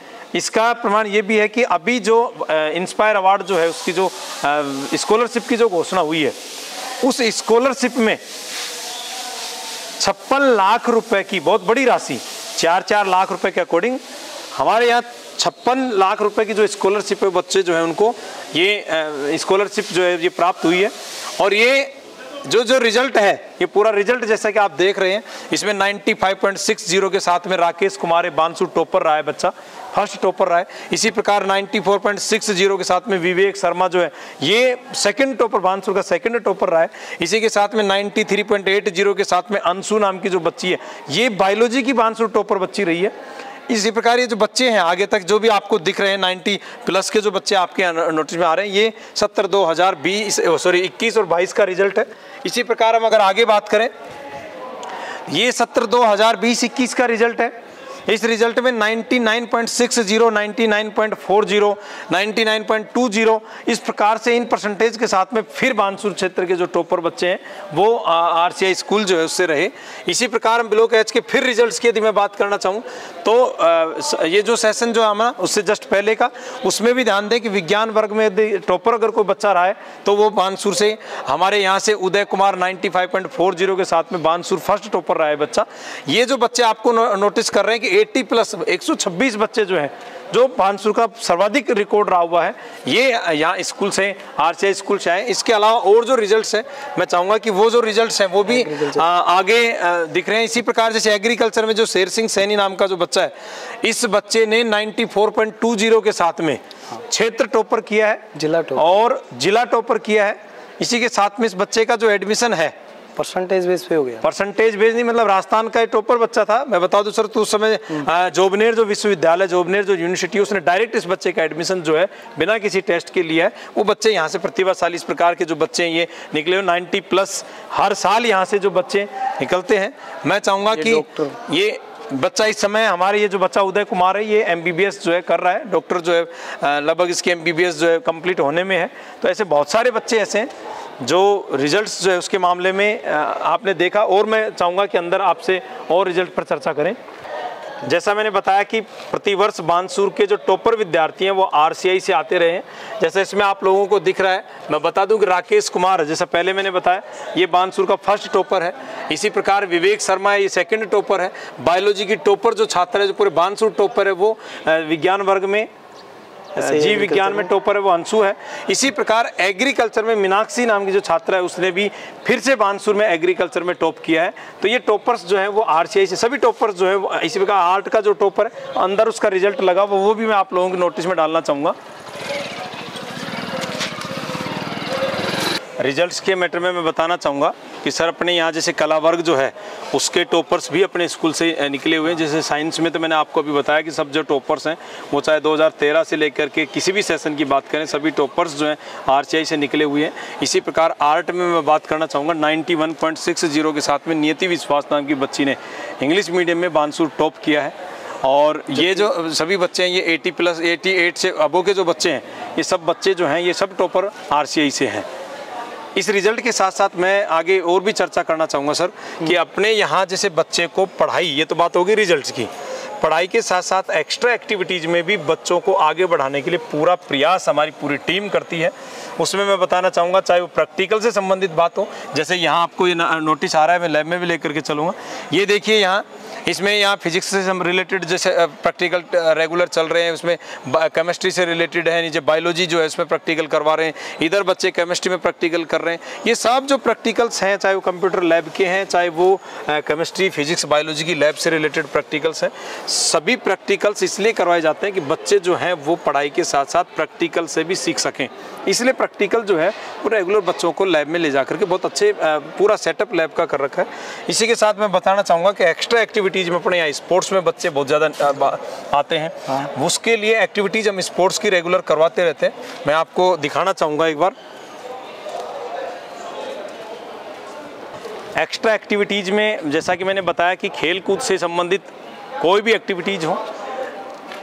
इसका प्रमाण ये भी है कि अभी जो इंस्पायर अवार्ड जो है उसकी जो स्कॉलरशिप की जो घोषणा हुई है उस स्कॉलरशिप में छप्पन लाख रुपए की बहुत बड़ी राशि, चार चार लाख रुपए के अकॉर्डिंग हमारे यहाँ छप्पन लाख रुपए की जो स्कॉलरशिप है बच्चे जो है उनको ये स्कॉलरशिप जो है ये प्राप्त हुई है। और ये जो जो रिजल्ट है ये पूरा रिजल्ट जैसा कि आप देख रहे हैं इसमें पचानवे पॉइंट साठ के साथ में राकेश कुमार बांसूर टॉपर रहा है, बच्चा फर्स्ट टॉपर रहा है। इसी प्रकार चौरानवे पॉइंट साठ के साथ में विवेक शर्मा जो है ये सेकंड टॉपर, बांसूर का सेकंड टॉपर रहा है। इसी के साथ में तिरानवे पॉइंट अस्सी के साथ में अंशु नाम की जो बच्ची है ये बायोलॉजी की बांसूर टॉपर बच्ची रही है। इसी प्रकार ये जो बच्चे हैं आगे तक जो भी आपको दिख रहे हैं नब्बे प्लस के जो बच्चे आपके नोटिस में आ रहे हैं ये सत्तर दो हज़ार बीस सॉरी इक्कीस और बाईस का रिजल्ट है। इसी प्रकार हम अगर आगे बात करें ये सत्तर दो हज़ार बीस इक्कीस का रिजल्ट है। इस रिजल्ट में निन्यानवे पॉइंट साठ, निन्यानवे पॉइंट चालीस, निन्यानवे पॉइंट बीस इस प्रकार से इन परसेंटेज के साथ में फिर बांसूर क्षेत्र के जो टॉपर बच्चे हैं वो आरसीआई स्कूल जो है उससे रहे। इसी प्रकार हम ब्लॉक एच के फिर रिजल्ट्स की यदि मैं बात करना चाहूँ तो आ, ये जो सेशन जो है हमारा उससे जस्ट पहले का उसमें भी ध्यान दें कि विज्ञान वर्ग में यदि टॉपर अगर कोई बच्चा रहा है तो वो बांसूर से हमारे यहाँ से उदय कुमार पचानवे पॉइंट चालीस के साथ में बांसूर फर्स्ट टॉपर रहा है बच्चा। ये जो बच्चे आपको नोटिस कर रहे हैं कि अस्सी प्लस एक सौ छब्बीस बच्चे जो हैं जो बांसूर का सर्वाधिक रिकॉर्ड रहा हुआ है, ये यहाँ स्कूल्स हैं, आरसीआई स्कूल्स हैं। इसके अलावा और जो रिजल्ट्स हैं, मैं चाहूँगा कि वो जो रिजल्ट्स हैं वो भी आ, आगे दिख रहे हैं। इसी प्रकार जैसे एग्रीकल्चर में जो शेर सिंह सैनी नाम का जो बच्चा है, इस बच्चे ने ninety four point two zero के साथ में क्षेत्र टॉपर किया है, जिला और जिला टॉपर किया है। इसी के साथ में इस बच्चे का जो एडमिशन है परसेंटेज बेस पे हो गया। परसेंटेज बेस नहीं, मतलब राजस्थान का टॉपर बच्चा था। मैं बता दूं सर, तो उस समय जोबनेर जो विश्वविद्यालय, जोबनेर जो यूनिवर्सिटी, उसने डायरेक्ट इस बच्चे का एडमिशन जो है बिना किसी टेस्ट के लिया है। वो बच्चे यहाँ से प्रतिभाशाली, इस प्रकार के जो बच्चे हैं ये निकले हुए नाइन्टी प्लस हर साल यहाँ से जो बच्चे निकलते हैं। मैं चाहूँगा कि ये बच्चा इस समय हमारे, ये जो बच्चा उदय कुमार है, ये एमबीबीएस जो है कर रहा है, डॉक्टर जो है लगभग इसके एमबीबीएस जो है कंप्लीट होने में है। तो ऐसे बहुत सारे बच्चे ऐसे हैं जो रिजल्ट्स जो है उसके मामले में आपने देखा। और मैं चाहूँगा कि अंदर आपसे और रिजल्ट पर चर्चा करें। जैसा मैंने बताया कि प्रतिवर्ष बांसूर के जो टॉपर विद्यार्थी हैं वो आरसीआई से आते रहे हैं। जैसे इसमें आप लोगों को दिख रहा है, मैं बता दूं कि राकेश कुमार, जैसा पहले मैंने बताया, ये बांसूर का फर्स्ट टॉपर है। इसी प्रकार विवेक शर्मा है, ये सेकंड टॉपर है। बायोलॉजी की टॉपर जो छात्र है, जो पूरे बांसूर टॉपर है, वो विज्ञान वर्ग में, जीव विज्ञान में टॉपर है, वो अंशु है। इसी प्रकार एग्रीकल्चर में मीनाक्षी नाम की जो छात्रा है, उसने भी फिर से बांसूर में एग्रीकल्चर में टॉप किया है। तो ये टॉपर्स जो हैं वो आरसीआई से, सभी टॉपर्स जो है। इसी प्रकार आर्ट का जो टॉपर है, अंदर उसका रिजल्ट लगा, वो वो भी मैं आप लोगों की नोटिस में डालना चाहूँगा। रिजल्ट्स के मैटर में मैं बताना चाहूँगा कि सर अपने यहाँ जैसे कला वर्ग जो है उसके टॉपर्स भी अपने स्कूल से निकले हुए हैं। जैसे साइंस में तो मैंने आपको अभी बताया कि सब जो टॉपर्स हैं वो चाहे दो हज़ार तेरह से लेकर के किसी भी सेशन की बात करें, सभी टॉपर्स जो हैं आरसीआई से निकले हुए हैं। इसी प्रकार आर्ट में मैं बात करना चाहूँगा, ninety one point six zero के साथ में नियति विश्वास नाम की बच्ची ने इंग्लिश मीडियम में बांसूर टॉप किया है। और ये जो सभी बच्चे हैं ये एटी प्लस एटी एट से अबो के जो बच्चे हैं, ये सब बच्चे जो हैं ये सब टॉपर आरसीआई से हैं। इस रिजल्ट के साथ साथ मैं आगे और भी चर्चा करना चाहूँगा सर कि अपने यहाँ जैसे बच्चे को पढ़ाई, ये तो बात होगी रिजल्ट्स की, पढ़ाई के साथ साथ एक्स्ट्रा एक्टिविटीज़ में भी बच्चों को आगे बढ़ाने के लिए पूरा प्रयास हमारी पूरी टीम करती है। उसमें मैं बताना चाहूँगा, चाहे वो प्रैक्टिकल से संबंधित बात हो, जैसे यहाँ आपको ये नोटिस आ रहा है, मैं लैब में भी लेकर के चलूँगा। ये देखिए यहाँ, इसमें यहाँ फिजिक्स से रिलेटेड जैसे प्रैक्टिकल रेगुलर चल रहे हैं, उसमें केमिस्ट्री से रिलेटेड है, नीचे बायोलॉजी जो है उसमें प्रैक्टिकल करवा रहे हैं, इधर बच्चे केमिस्ट्री में प्रैक्टिकल कर रहे हैं। ये सब जो प्रैक्टिकल्स हैं, चाहे वो कंप्यूटर लैब के हैं, चाहे वो केमिस्ट्री फिजिक्स बायोलॉजी की लैब से रिलेटेड प्रैक्टिकल्स हैं, सभी प्रैक्टिकल्स इसलिए करवाए जाते हैं कि बच्चे जो हैं वो पढ़ाई के साथ साथ प्रैक्टिकल से भी सीख सकें। इसलिए प्रैक्टिकल जो है वो रेगुलर बच्चों को लैब में ले जा करके बहुत अच्छे पूरा सेटअप लैब का कर रखा है। इसी के साथ मैं बताना चाहूँगा कि एक्स्ट्रा एक्टिविटीज़ में अपने यहाँ स्पोर्ट्स में बच्चे बहुत ज़्यादा आते हैं, उसके लिए एक्टिविटीज़ हम स्पोर्ट्स की रेगुलर करवाते रहते हैं। मैं आपको दिखाना चाहूँगा एक बार एक्स्ट्रा एक्टिविटीज़ में, जैसा कि मैंने बताया कि खेल कूद से संबंधित कोई भी एक्टिविटीज़ हो,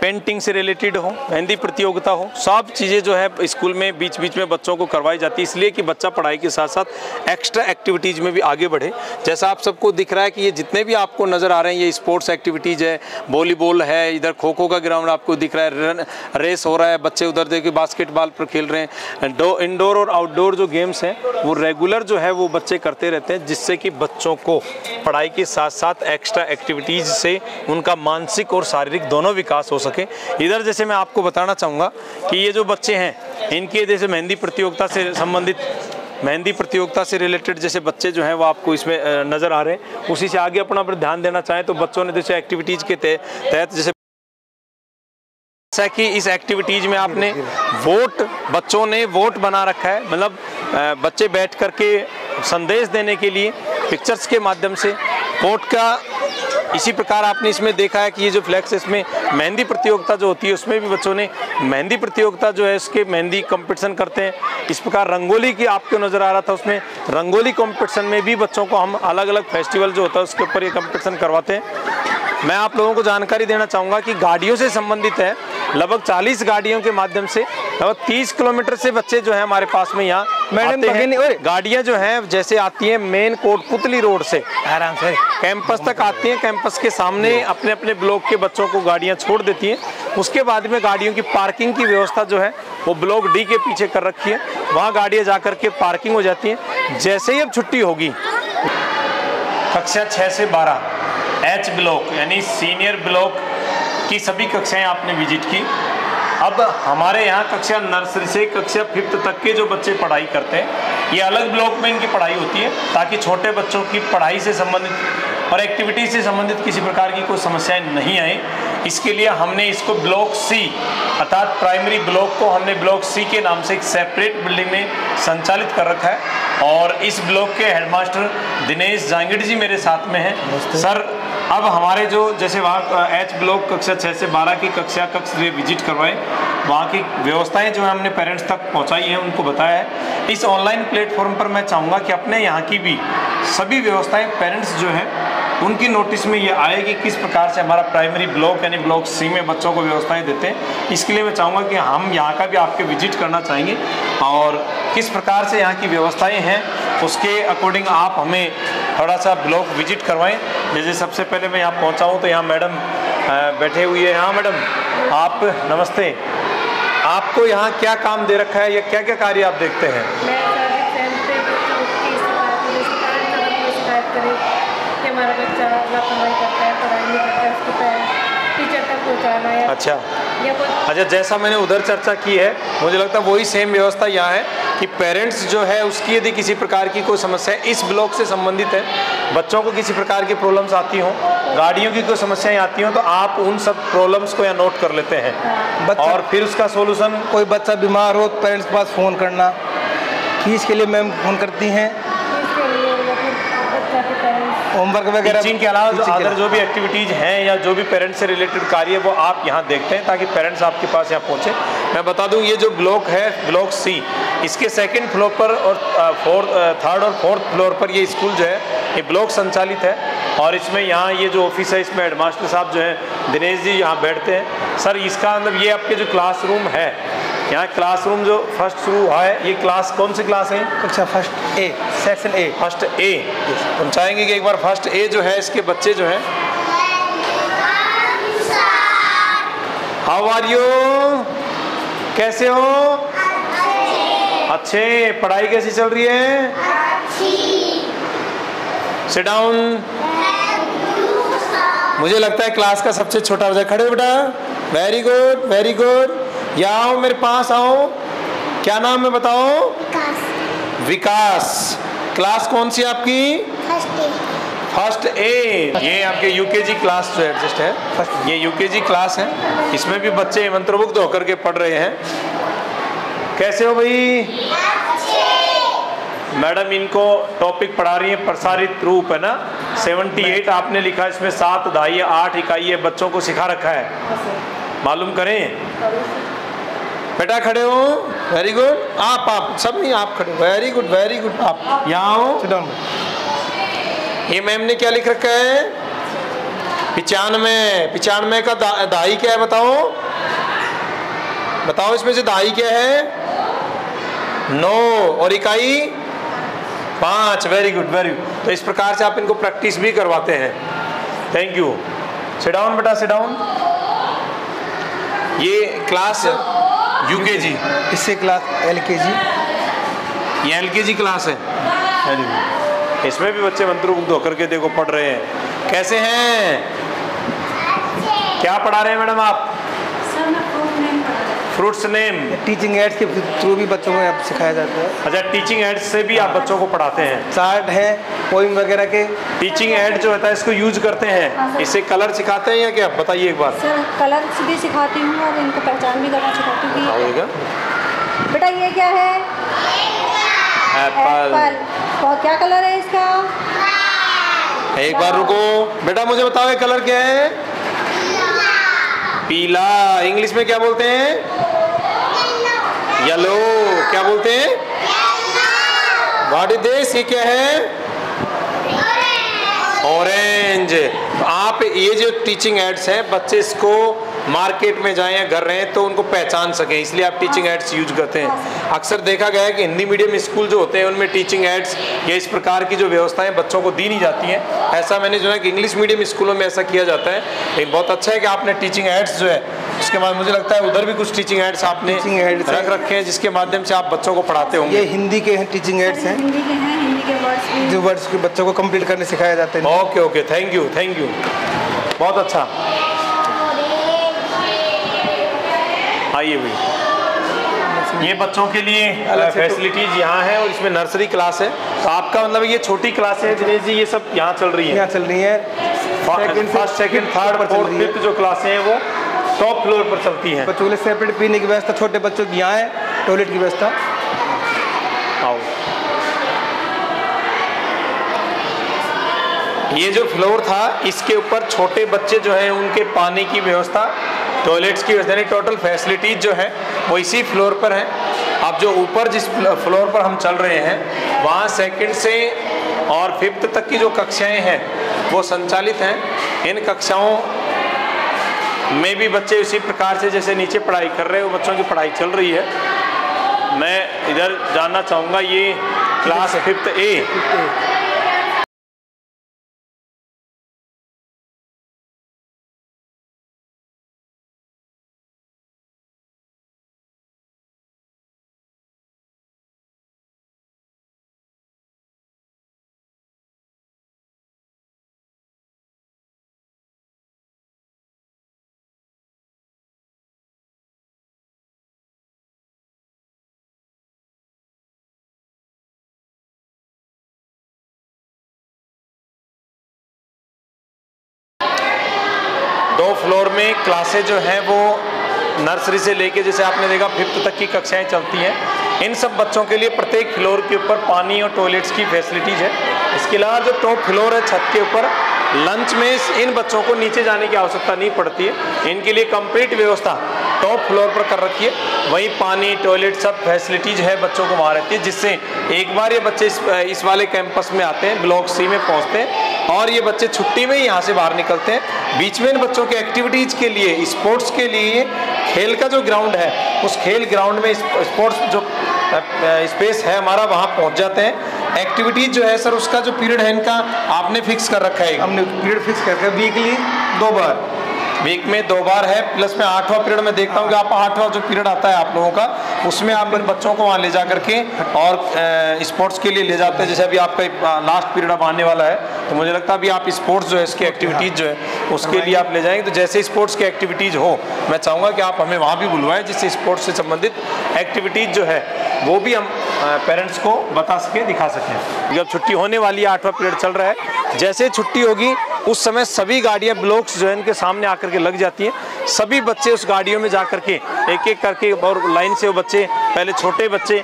पेंटिंग से रिलेटेड हो, मेहंदी प्रतियोगिता हो, सब चीज़ें जो है स्कूल में बीच बीच में बच्चों को करवाई जाती है, इसलिए कि बच्चा पढ़ाई के साथ साथ एक्स्ट्रा एक्टिविटीज़ में भी आगे बढ़े। जैसा आप सबको दिख रहा है कि ये जितने भी आपको नज़र आ रहे हैं, ये स्पोर्ट्स एक्टिविटीज़ है, वॉलीबॉल है, इधर खो खो का ग्राउंड आपको दिख रहा है, रन रेस हो रहा है, बच्चे उधर देखिए बास्केटबॉल पर खेल रहे हैं। डो इनडोर और आउटडोर जो गेम्स हैं वो रेगुलर जो है वो बच्चे करते रहते हैं, जिससे कि बच्चों को पढ़ाई के साथ साथ एक्स्ट्रा एक्टिविटीज़ से उनका मानसिक और शारीरिक दोनों विकास हो सके। इधर जैसे मैं आपको बताना चाहूँगा कि ये जो बच्चे हैं इनके जैसे मेहंदी प्रतियोगिता से संबंधित मेहंदी प्रतियोगिता से रिलेटेड जैसे बच्चे जो हैं वो आपको इसमें नज़र आ रहे हैं। उसी से आगे अपना पर ध्यान देना चाहें तो बच्चों ने जैसे एक्टिविटीज़ के तहत जैसे जैसा कि इस एक्टिविटीज़ में आपने वोट, बच्चों ने वोट बना रखा है, मतलब बच्चे बैठ करके संदेश देने के लिए पिक्चर्स के माध्यम से वोट का। इसी प्रकार आपने इसमें देखा है कि ये जो फ्लैक्स, इसमें मेहंदी प्रतियोगिता जो होती है उसमें भी बच्चों ने मेहंदी प्रतियोगिता जो है उसके मेहंदी कंपटीशन करते हैं। इस प्रकार रंगोली की आपको नज़र आ रहा था, उसमें रंगोली कंपटीशन में भी बच्चों को हम अलग अलग फेस्टिवल जो होता है उसके ऊपर ये कंपटीशन करवाते हैं। मैं आप लोगों को जानकारी देना चाहूँगा कि गाड़ियों से संबंधित है, लगभग चालीस गाड़ियों के माध्यम से लगभग तीस किलोमीटर से बच्चे जो है हमारे पास में यहाँ आते हैं। गाड़ियाँ जो हैं जैसे आती हैं मेन कोटपुतली रोड से आराम से कैंपस तक आती हैं, कैंपस के सामने अपने अपने ब्लॉक के बच्चों को गाड़ियाँ छोड़ देती हैं। उसके बाद में गाड़ियों की पार्किंग की व्यवस्था जो है वो ब्लॉक डी के पीछे कर रखी है, वहाँ गाड़ियाँ जा करके पार्किंग हो जाती हैं। जैसे ही अब छुट्टी होगी, कक्षा छः से बारह एच ब्लॉक यानी सीनियर ब्लॉक की सभी कक्षाएं आपने विजिट की। अब हमारे यहाँ कक्षा नर्सरी से कक्षा फिफ्थ तक के जो बच्चे पढ़ाई करते हैं, ये अलग ब्लॉक में इनकी पढ़ाई होती है ताकि छोटे बच्चों की पढ़ाई से संबंधित और एक्टिविटी से संबंधित किसी प्रकार की कोई समस्याएं नहीं आए। इसके लिए हमने इसको ब्लॉक सी अर्थात प्राइमरी ब्लॉक को हमने ब्लॉक सी के नाम से एक सेपरेट बिल्डिंग में संचालित कर रखा है। और इस ब्लॉक के हेडमास्टर दिनेश जांगिड़ जी मेरे साथ में हैं। सर, अब हमारे जो जैसे वहाँ एच ब्लॉक कक्षा छः से बारह की कक्षा कक्ष विजिट करवाए, वहाँ की व्यवस्थाएं जो है हमने पेरेंट्स तक पहुँचाई हैं, उनको बताया है। इस ऑनलाइन प्लेटफॉर्म पर मैं चाहूँगा कि अपने यहाँ की भी सभी व्यवस्थाएँ पेरेंट्स जो है उनकी नोटिस में ये आए कि किस प्रकार से हमारा प्राइमरी ब्लॉक यानी ब्लॉक सी में बच्चों को व्यवस्थाएं देते हैं। इसके लिए मैं चाहूँगा कि हम यहाँ का भी आपके विजिट करना चाहेंगे और किस प्रकार से यहाँ की व्यवस्थाएं हैं उसके अकॉर्डिंग आप हमें थोड़ा सा ब्लॉक विजिट करवाएं। जैसे सबसे पहले मैं यहाँ पहुँचा हूँ तो यहाँ मैडम बैठे हुई है। हाँ मैडम, आप नमस्ते। आपको यहाँ क्या काम दे रखा है या क्या क्या कार्य आप देखते हैं? अच्छा अच्छा, जैसा मैंने उधर चर्चा की है, मुझे लगता है वही सेम व्यवस्था यहाँ है कि पेरेंट्स जो है उसकी यदि किसी प्रकार की कोई समस्या इस ब्लॉक से संबंधित है, बच्चों को किसी प्रकार की प्रॉब्लम्स आती हों, गाड़ियों की कोई समस्याएं आती हों, तो आप उन सब प्रॉब्लम्स को यहाँ नोट कर लेते हैं और फिर उसका सोल्यूशन। कोई बच्चा बीमार हो तो पेरेंट्स के पास फ़ोन करना, फीस के लिए मैम फ़ोन करती हैं, होमवर्क वगैरह। टीचिंग के अलावा जो अदर जो भी एक्टिविटीज़ हैं या जो भी पेरेंट्स से रिलेटेड कार्य है वो आप यहाँ देखते हैं ताकि पेरेंट्स आपके पास यहाँ पहुँचे। मैं बता दूँ ये जो ब्लॉक है ब्लॉक सी, इसके सेकंड फ्लोर पर और फोर्थ थर्ड और फोर्थ फ्लोर पर ये स्कूल जो है ये ब्लॉक संचालित है। और इसमें यहाँ ये जो ऑफिस है इसमें हेडमास्टर साहब जो है दिनेश जी यहाँ बैठते हैं। सर, इसका मतलब ये आपके जो क्लासरूम है, यहाँ क्लासरूम जो फर्स्ट शुरू हुआ है, ये क्लास कौन सी क्लास है? कक्षा first A, section A, first A. हम चाहेंगे कि एक बार फर्स्ट ए जो है इसके बच्चे जो हैं, हाउ आर यू, कैसे हो? अच्छे। पढ़ाई कैसी चल रही है? Sit down. मुझे लगता है क्लास का सबसे छोटा बच्चा। खड़े हो बेटा, वेरी गुड वेरी गुड। या आओ मेरे पास आओ। क्या नाम है बताओ? विकास। विकास। क्लास कौन सी आपकी? First A. First A. ये आपके यूकेजी क्लास जो एडजस्ट है, फर्स्ट ये यूकेजी क्लास है, इसमें भी बच्चे मंत्रमुग्ध होकर के पढ़ रहे हैं। कैसे हो भाई? मैडम इनको टॉपिक पढ़ा रही है प्रसारित रूप, है ना? अठहत्तर आपने लिखा, इसमें सात ढाई आठ इकाई बच्चों को सिखा रखा है, मालूम करें। बेटा खड़े हो, वेरी गुड। आप आप सब नहीं, आप खड़े हो, वेरी गुड वेरी गुड। आप यहाँ हो, सिट डाउन। ये मैम ने क्या लिख रखा है? पिचानवे। पिचानवे का दहाई क्या है बताओ? बताओ इसमें से दहाई क्या है? नौ और इकाई पाँच। Very good very good. तो इस प्रकार से आप इनको प्रैक्टिस भी करवाते हैं। Thank you. सिट डाउन बेटा, सिट डाउन। ये क्लास यूकेजी, इससे क्लास एलकेजी, ये एलकेजी क्लास है, इसमें भी बच्चे मंत्रमुग्ध होकर के देखो पढ़ रहे हैं। कैसे हैं? क्या पढ़ा रहे हैं मैडम आप? Fruits name. टीचिंग एड्स के थ्रू भी बच्चों को आप सिखाया जाता है? अच्छा, टीचिंग एड्स से भी आप बच्चों को पढ़ाते हैं? चार्ट है, पोइम वगैरह के टीचिंग एड जो होता है इसको यूज करते हैं। इससे कलर सिखाते हैं या क्या, बताइए एक बार। सर कलर भी सिखाती हूँ और इनको पहचान भी करना सिखाती हूँ। बेटा ये क्या है? एप्पल। और क्या कलर है इसका? एक बार रुको बेटा, मुझे बताओ कलर क्या है? पीला। इंग्लिश में क्या बोलते हैं? येलो। क्या बोलते हैं? What is this? ये क्या है? ऑरेंज। आप ये जो टीचिंग एड्स हैं, बच्चे इसको मार्केट में जाएं या घर रहें तो उनको पहचान सकें, इसलिए आप टीचिंग एड्स यूज करते हैं। अक्सर देखा गया है कि हिंदी मीडियम स्कूल जो होते हैं उनमें टीचिंग एड्स या इस प्रकार की जो व्यवस्थाएं बच्चों को दी नहीं जाती हैं। ऐसा मैंने जो है कि इंग्लिश मीडियम स्कूलों में ऐसा किया जाता है, लेकिन बहुत अच्छा है कि आपने टीचिंग एड्स जो है उसके बाद मुझे लगता है उधर भी कुछ टीचिंग एड्स आपने रख रखे हैं जिसके माध्यम से आप बच्चों को पढ़ाते होंगे। ये हिंदी के हैं टीचिंग एड्स हैं जो वर्ड्स के बच्चों को कम्प्लीट करने सिखाया जाता है। Okay okay, thank you thank you, बहुत अच्छा। आइए भैया, ये बच्चों के लिए फैसिलिटीज यहाँ है और इसमें नर्सरी क्लास है। तो आपका मतलब ये छोटी क्लासें हैं दिनेश जी, ये सब यहाँ चल रही है? यहाँ चल रही है first second third fourth fifth जो क्लासें हैं वो टॉप फ्लोर पर चलती हैं। बच्चों के सेपरेट पीने की व्यवस्था छोटे बच्चों की यहाँ है, टॉयलेट की व्यवस्था। आओ ये जो फ्लोर था इसके ऊपर छोटे बच्चे जो हैं उनके पानी की व्यवस्था, टॉयलेट्स की व्यवस्था, यानी टोटल फैसिलिटीज जो है वो इसी फ्लोर पर है। अब जो ऊपर जिस फ्लोर पर हम चल रहे हैं वहाँ सेकेंड से और फिफ्थ तक की जो कक्षाएँ हैं वो संचालित हैं। इन कक्षाओं मैं भी बच्चे इसी प्रकार से जैसे नीचे पढ़ाई कर रहे हो बच्चों की पढ़ाई चल रही है। मैं इधर जानना चाहूँगा ये क्लास फिफ्थ ए फ्लोर में क्लासेज जो हैं वो नर्सरी से लेके जैसे आपने देखा फिफ्थ तक की कक्षाएं चलती हैं। इन सब बच्चों के लिए प्रत्येक फ्लोर के ऊपर पानी और टॉयलेट्स की फैसिलिटीज है। इसके अलावा जो टॉप फ्लोर है छत के ऊपर लंच में इन बच्चों को नीचे जाने की आवश्यकता नहीं पड़ती है, इनके लिए कंप्लीट व्यवस्था टॉप फ्लोर पर कर रखी है। वहीं पानी टॉयलेट सब फैसिलिटीज है बच्चों को वहाँ रहती है, जिससे एक बार ये बच्चे इस, इस वाले कैंपस में आते हैं, ब्लॉक सी में पहुँचते हैं और ये बच्चे छुट्टी में यहाँ से बाहर निकलते हैं। बीच में इन बच्चों के एक्टिविटीज़ के लिए स्पोर्ट्स के लिए खेल का जो ग्राउंड है उस खेल ग्राउंड में स्पोर्ट्स जो स्पेस है हमारा वहाँ पहुँच जाते हैं। एक्टिविटीज़ जो है सर उसका जो पीरियड है इनका आपने फिक्स कर रखा है? हमने पीरियड फिक्स कर रखा है वीकली दो बार, वीक में दो बार है। प्लस मैं आठवां पीरियड में देखता हूँ कि आप आठवां जो पीरियड आता है आप लोगों का उसमें आप इन बच्चों को वहाँ ले जा करके और स्पोर्ट्स के लिए ले जाते हैं। जैसे अभी आपका लास्ट पीरियड अब आने वाला है तो मुझे लगता है अभी आप स्पोर्ट्स जो है इसकी एक्टिविटीज़ जो है उसके लिए आप ले जाएंगे। तो जैसे स्पोर्ट्स की एक्टिविटीज़ हो मैं चाहूँगा कि आप हमें वहाँ भी बुलवाएं, जिससे स्पोर्ट्स से संबंधित एक्टिविटीज़ जो है वो भी हम पेरेंट्स को बता सकें, दिखा सकें। जब छुट्टी होने वाली है, आठवां पीरियड चल रहा है, जैसे छुट्टी होगी उस समय सभी गाड़ियाँ ब्लॉक्स जो है इनके सामने आकर के लग जाती हैं। सभी बच्चे उस गाड़ियों में जा करके एक एक करके और लाइन से वो बच्चे, पहले छोटे बच्चे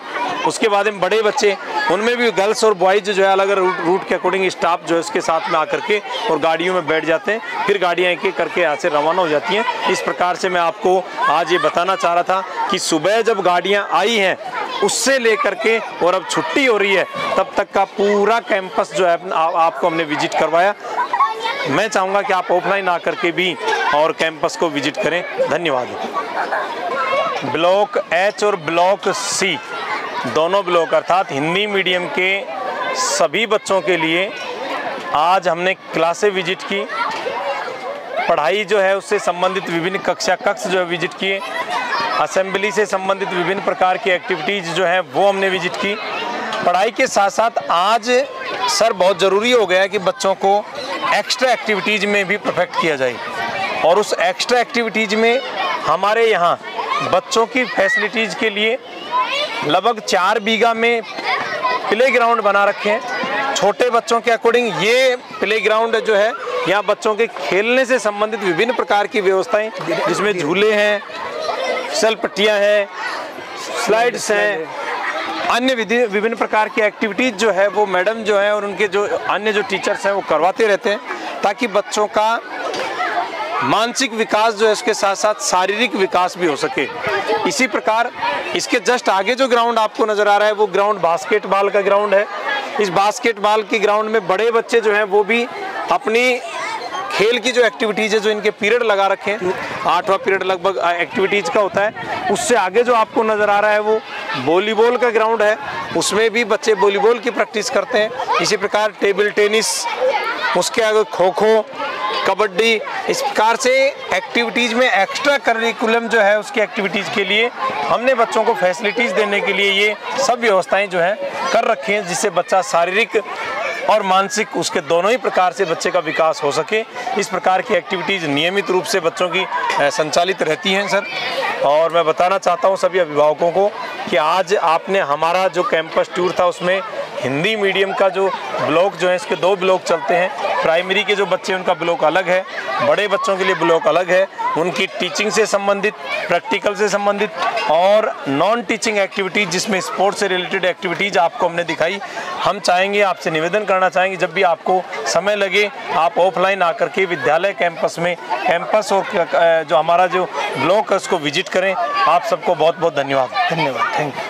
उसके बाद में बड़े बच्चे, उनमें भी गर्ल्स और बॉयज़ जो है अलग अलग रूट के अकॉर्डिंग स्टाफ जो है उसके साथ में आकर के और गाड़ियों में बैठ जाते हैं। फिर गाड़ियाँ एक एक करके यहाँ से रवाना हो जाती हैं। इस प्रकार से मैं आपको आज ये बताना चाह रहा था कि सुबह जब गाड़ियाँ आई हैं उससे लेकर के और अब छुट्टी हो रही है तब तक का पूरा कैंपस जो है आपको हमने विजिट करवाया। मैं चाहूँगा कि आप ऑफलाइन आकर के भी और कैंपस को विजिट करें। धन्यवाद। ब्लॉक एच और ब्लॉक सी दोनों ब्लॉक अर्थात हिंदी मीडियम के सभी बच्चों के लिए आज हमने क्लासें विजिट की, पढ़ाई जो है उससे संबंधित विभिन्न कक्षा कक्ष जो है विजिट किए, असेंबली से संबंधित विभिन्न प्रकार की एक्टिविटीज़ जो हैं वो हमने विजिट की। पढ़ाई के साथ साथ आज सर बहुत ज़रूरी हो गया है कि बच्चों को एक्स्ट्रा एक्टिविटीज़ में भी परफेक्ट किया जाए और उस एक्स्ट्रा एक्टिविटीज़ में हमारे यहाँ बच्चों की फैसिलिटीज़ के लिए लगभग चार बीघा में प्ले ग्राउंड बना रखे हैं। छोटे बच्चों के अकॉर्डिंग ये प्ले ग्राउंड जो है यहाँ बच्चों के खेलने से संबंधित विभिन्न प्रकार की व्यवस्थाएँ जिसमें झूले हैं, फिसल पट्टियाँ हैं, स्लाइड्स हैं, अन्य विधि विभिन्न प्रकार की एक्टिविटीज़ जो है वो मैडम जो है और उनके जो अन्य जो टीचर्स हैं वो करवाते रहते हैं ताकि बच्चों का मानसिक विकास जो है उसके साथ साथ शारीरिक विकास भी हो सके। इसी प्रकार इसके जस्ट आगे जो ग्राउंड आपको नज़र आ रहा है वो ग्राउंड बास्केटबॉल का ग्राउंड है। इस बास्केटबॉल के ग्राउंड में बड़े बच्चे जो हैं वो भी अपनी खेल की जो एक्टिविटीज़ है जो इनके पीरियड लगा रखे हैं, आठवां पीरियड लगभग एक्टिविटीज़ का होता है। उससे आगे जो आपको नज़र आ रहा है वो वॉलीबॉल का ग्राउंड है, उसमें भी बच्चे वॉलीबॉल की प्रैक्टिस करते हैं। इसी प्रकार टेबल टेनिस, उसके आगे खो खो, कबड्डी, इस प्रकार से एक्टिविटीज़ में एक्स्ट्रा करिकुलम जो है उसकी एक्टिविटीज़ के लिए हमने बच्चों को फैसिलिटीज़ देने के लिए ये सब व्यवस्थाएँ जो हैं कर रखी हैं, जिससे बच्चा शारीरिक और मानसिक उसके दोनों ही प्रकार से बच्चे का विकास हो सके। इस प्रकार की एक्टिविटीज़ नियमित रूप से बच्चों की संचालित रहती हैं सर। और मैं बताना चाहता हूँ सभी अभिभावकों को कि आज आपने हमारा जो कैंपस टूर था उसमें हिंदी मीडियम का जो ब्लॉक जो है इसके दो ब्लॉक चलते हैं। प्राइमरी के जो बच्चे उनका ब्लॉक अलग है, बड़े बच्चों के लिए ब्लॉक अलग है। उनकी टीचिंग से संबंधित, प्रैक्टिकल से संबंधित और नॉन टीचिंग एक्टिविटीज़ जिसमें स्पोर्ट्स से रिलेटेड एक्टिविटीज़ आपको हमने दिखाई। हम चाहेंगे, आपसे निवेदन करना चाहेंगे, जब भी आपको समय लगे आप ऑफलाइन आकर के विद्यालय कैंपस में कैंपस और जो हमारा जो ब्लॉक है उसको विजिट करें। आप सबको बहुत बहुत धन्यवाद। धन्यवाद, थैंक यू।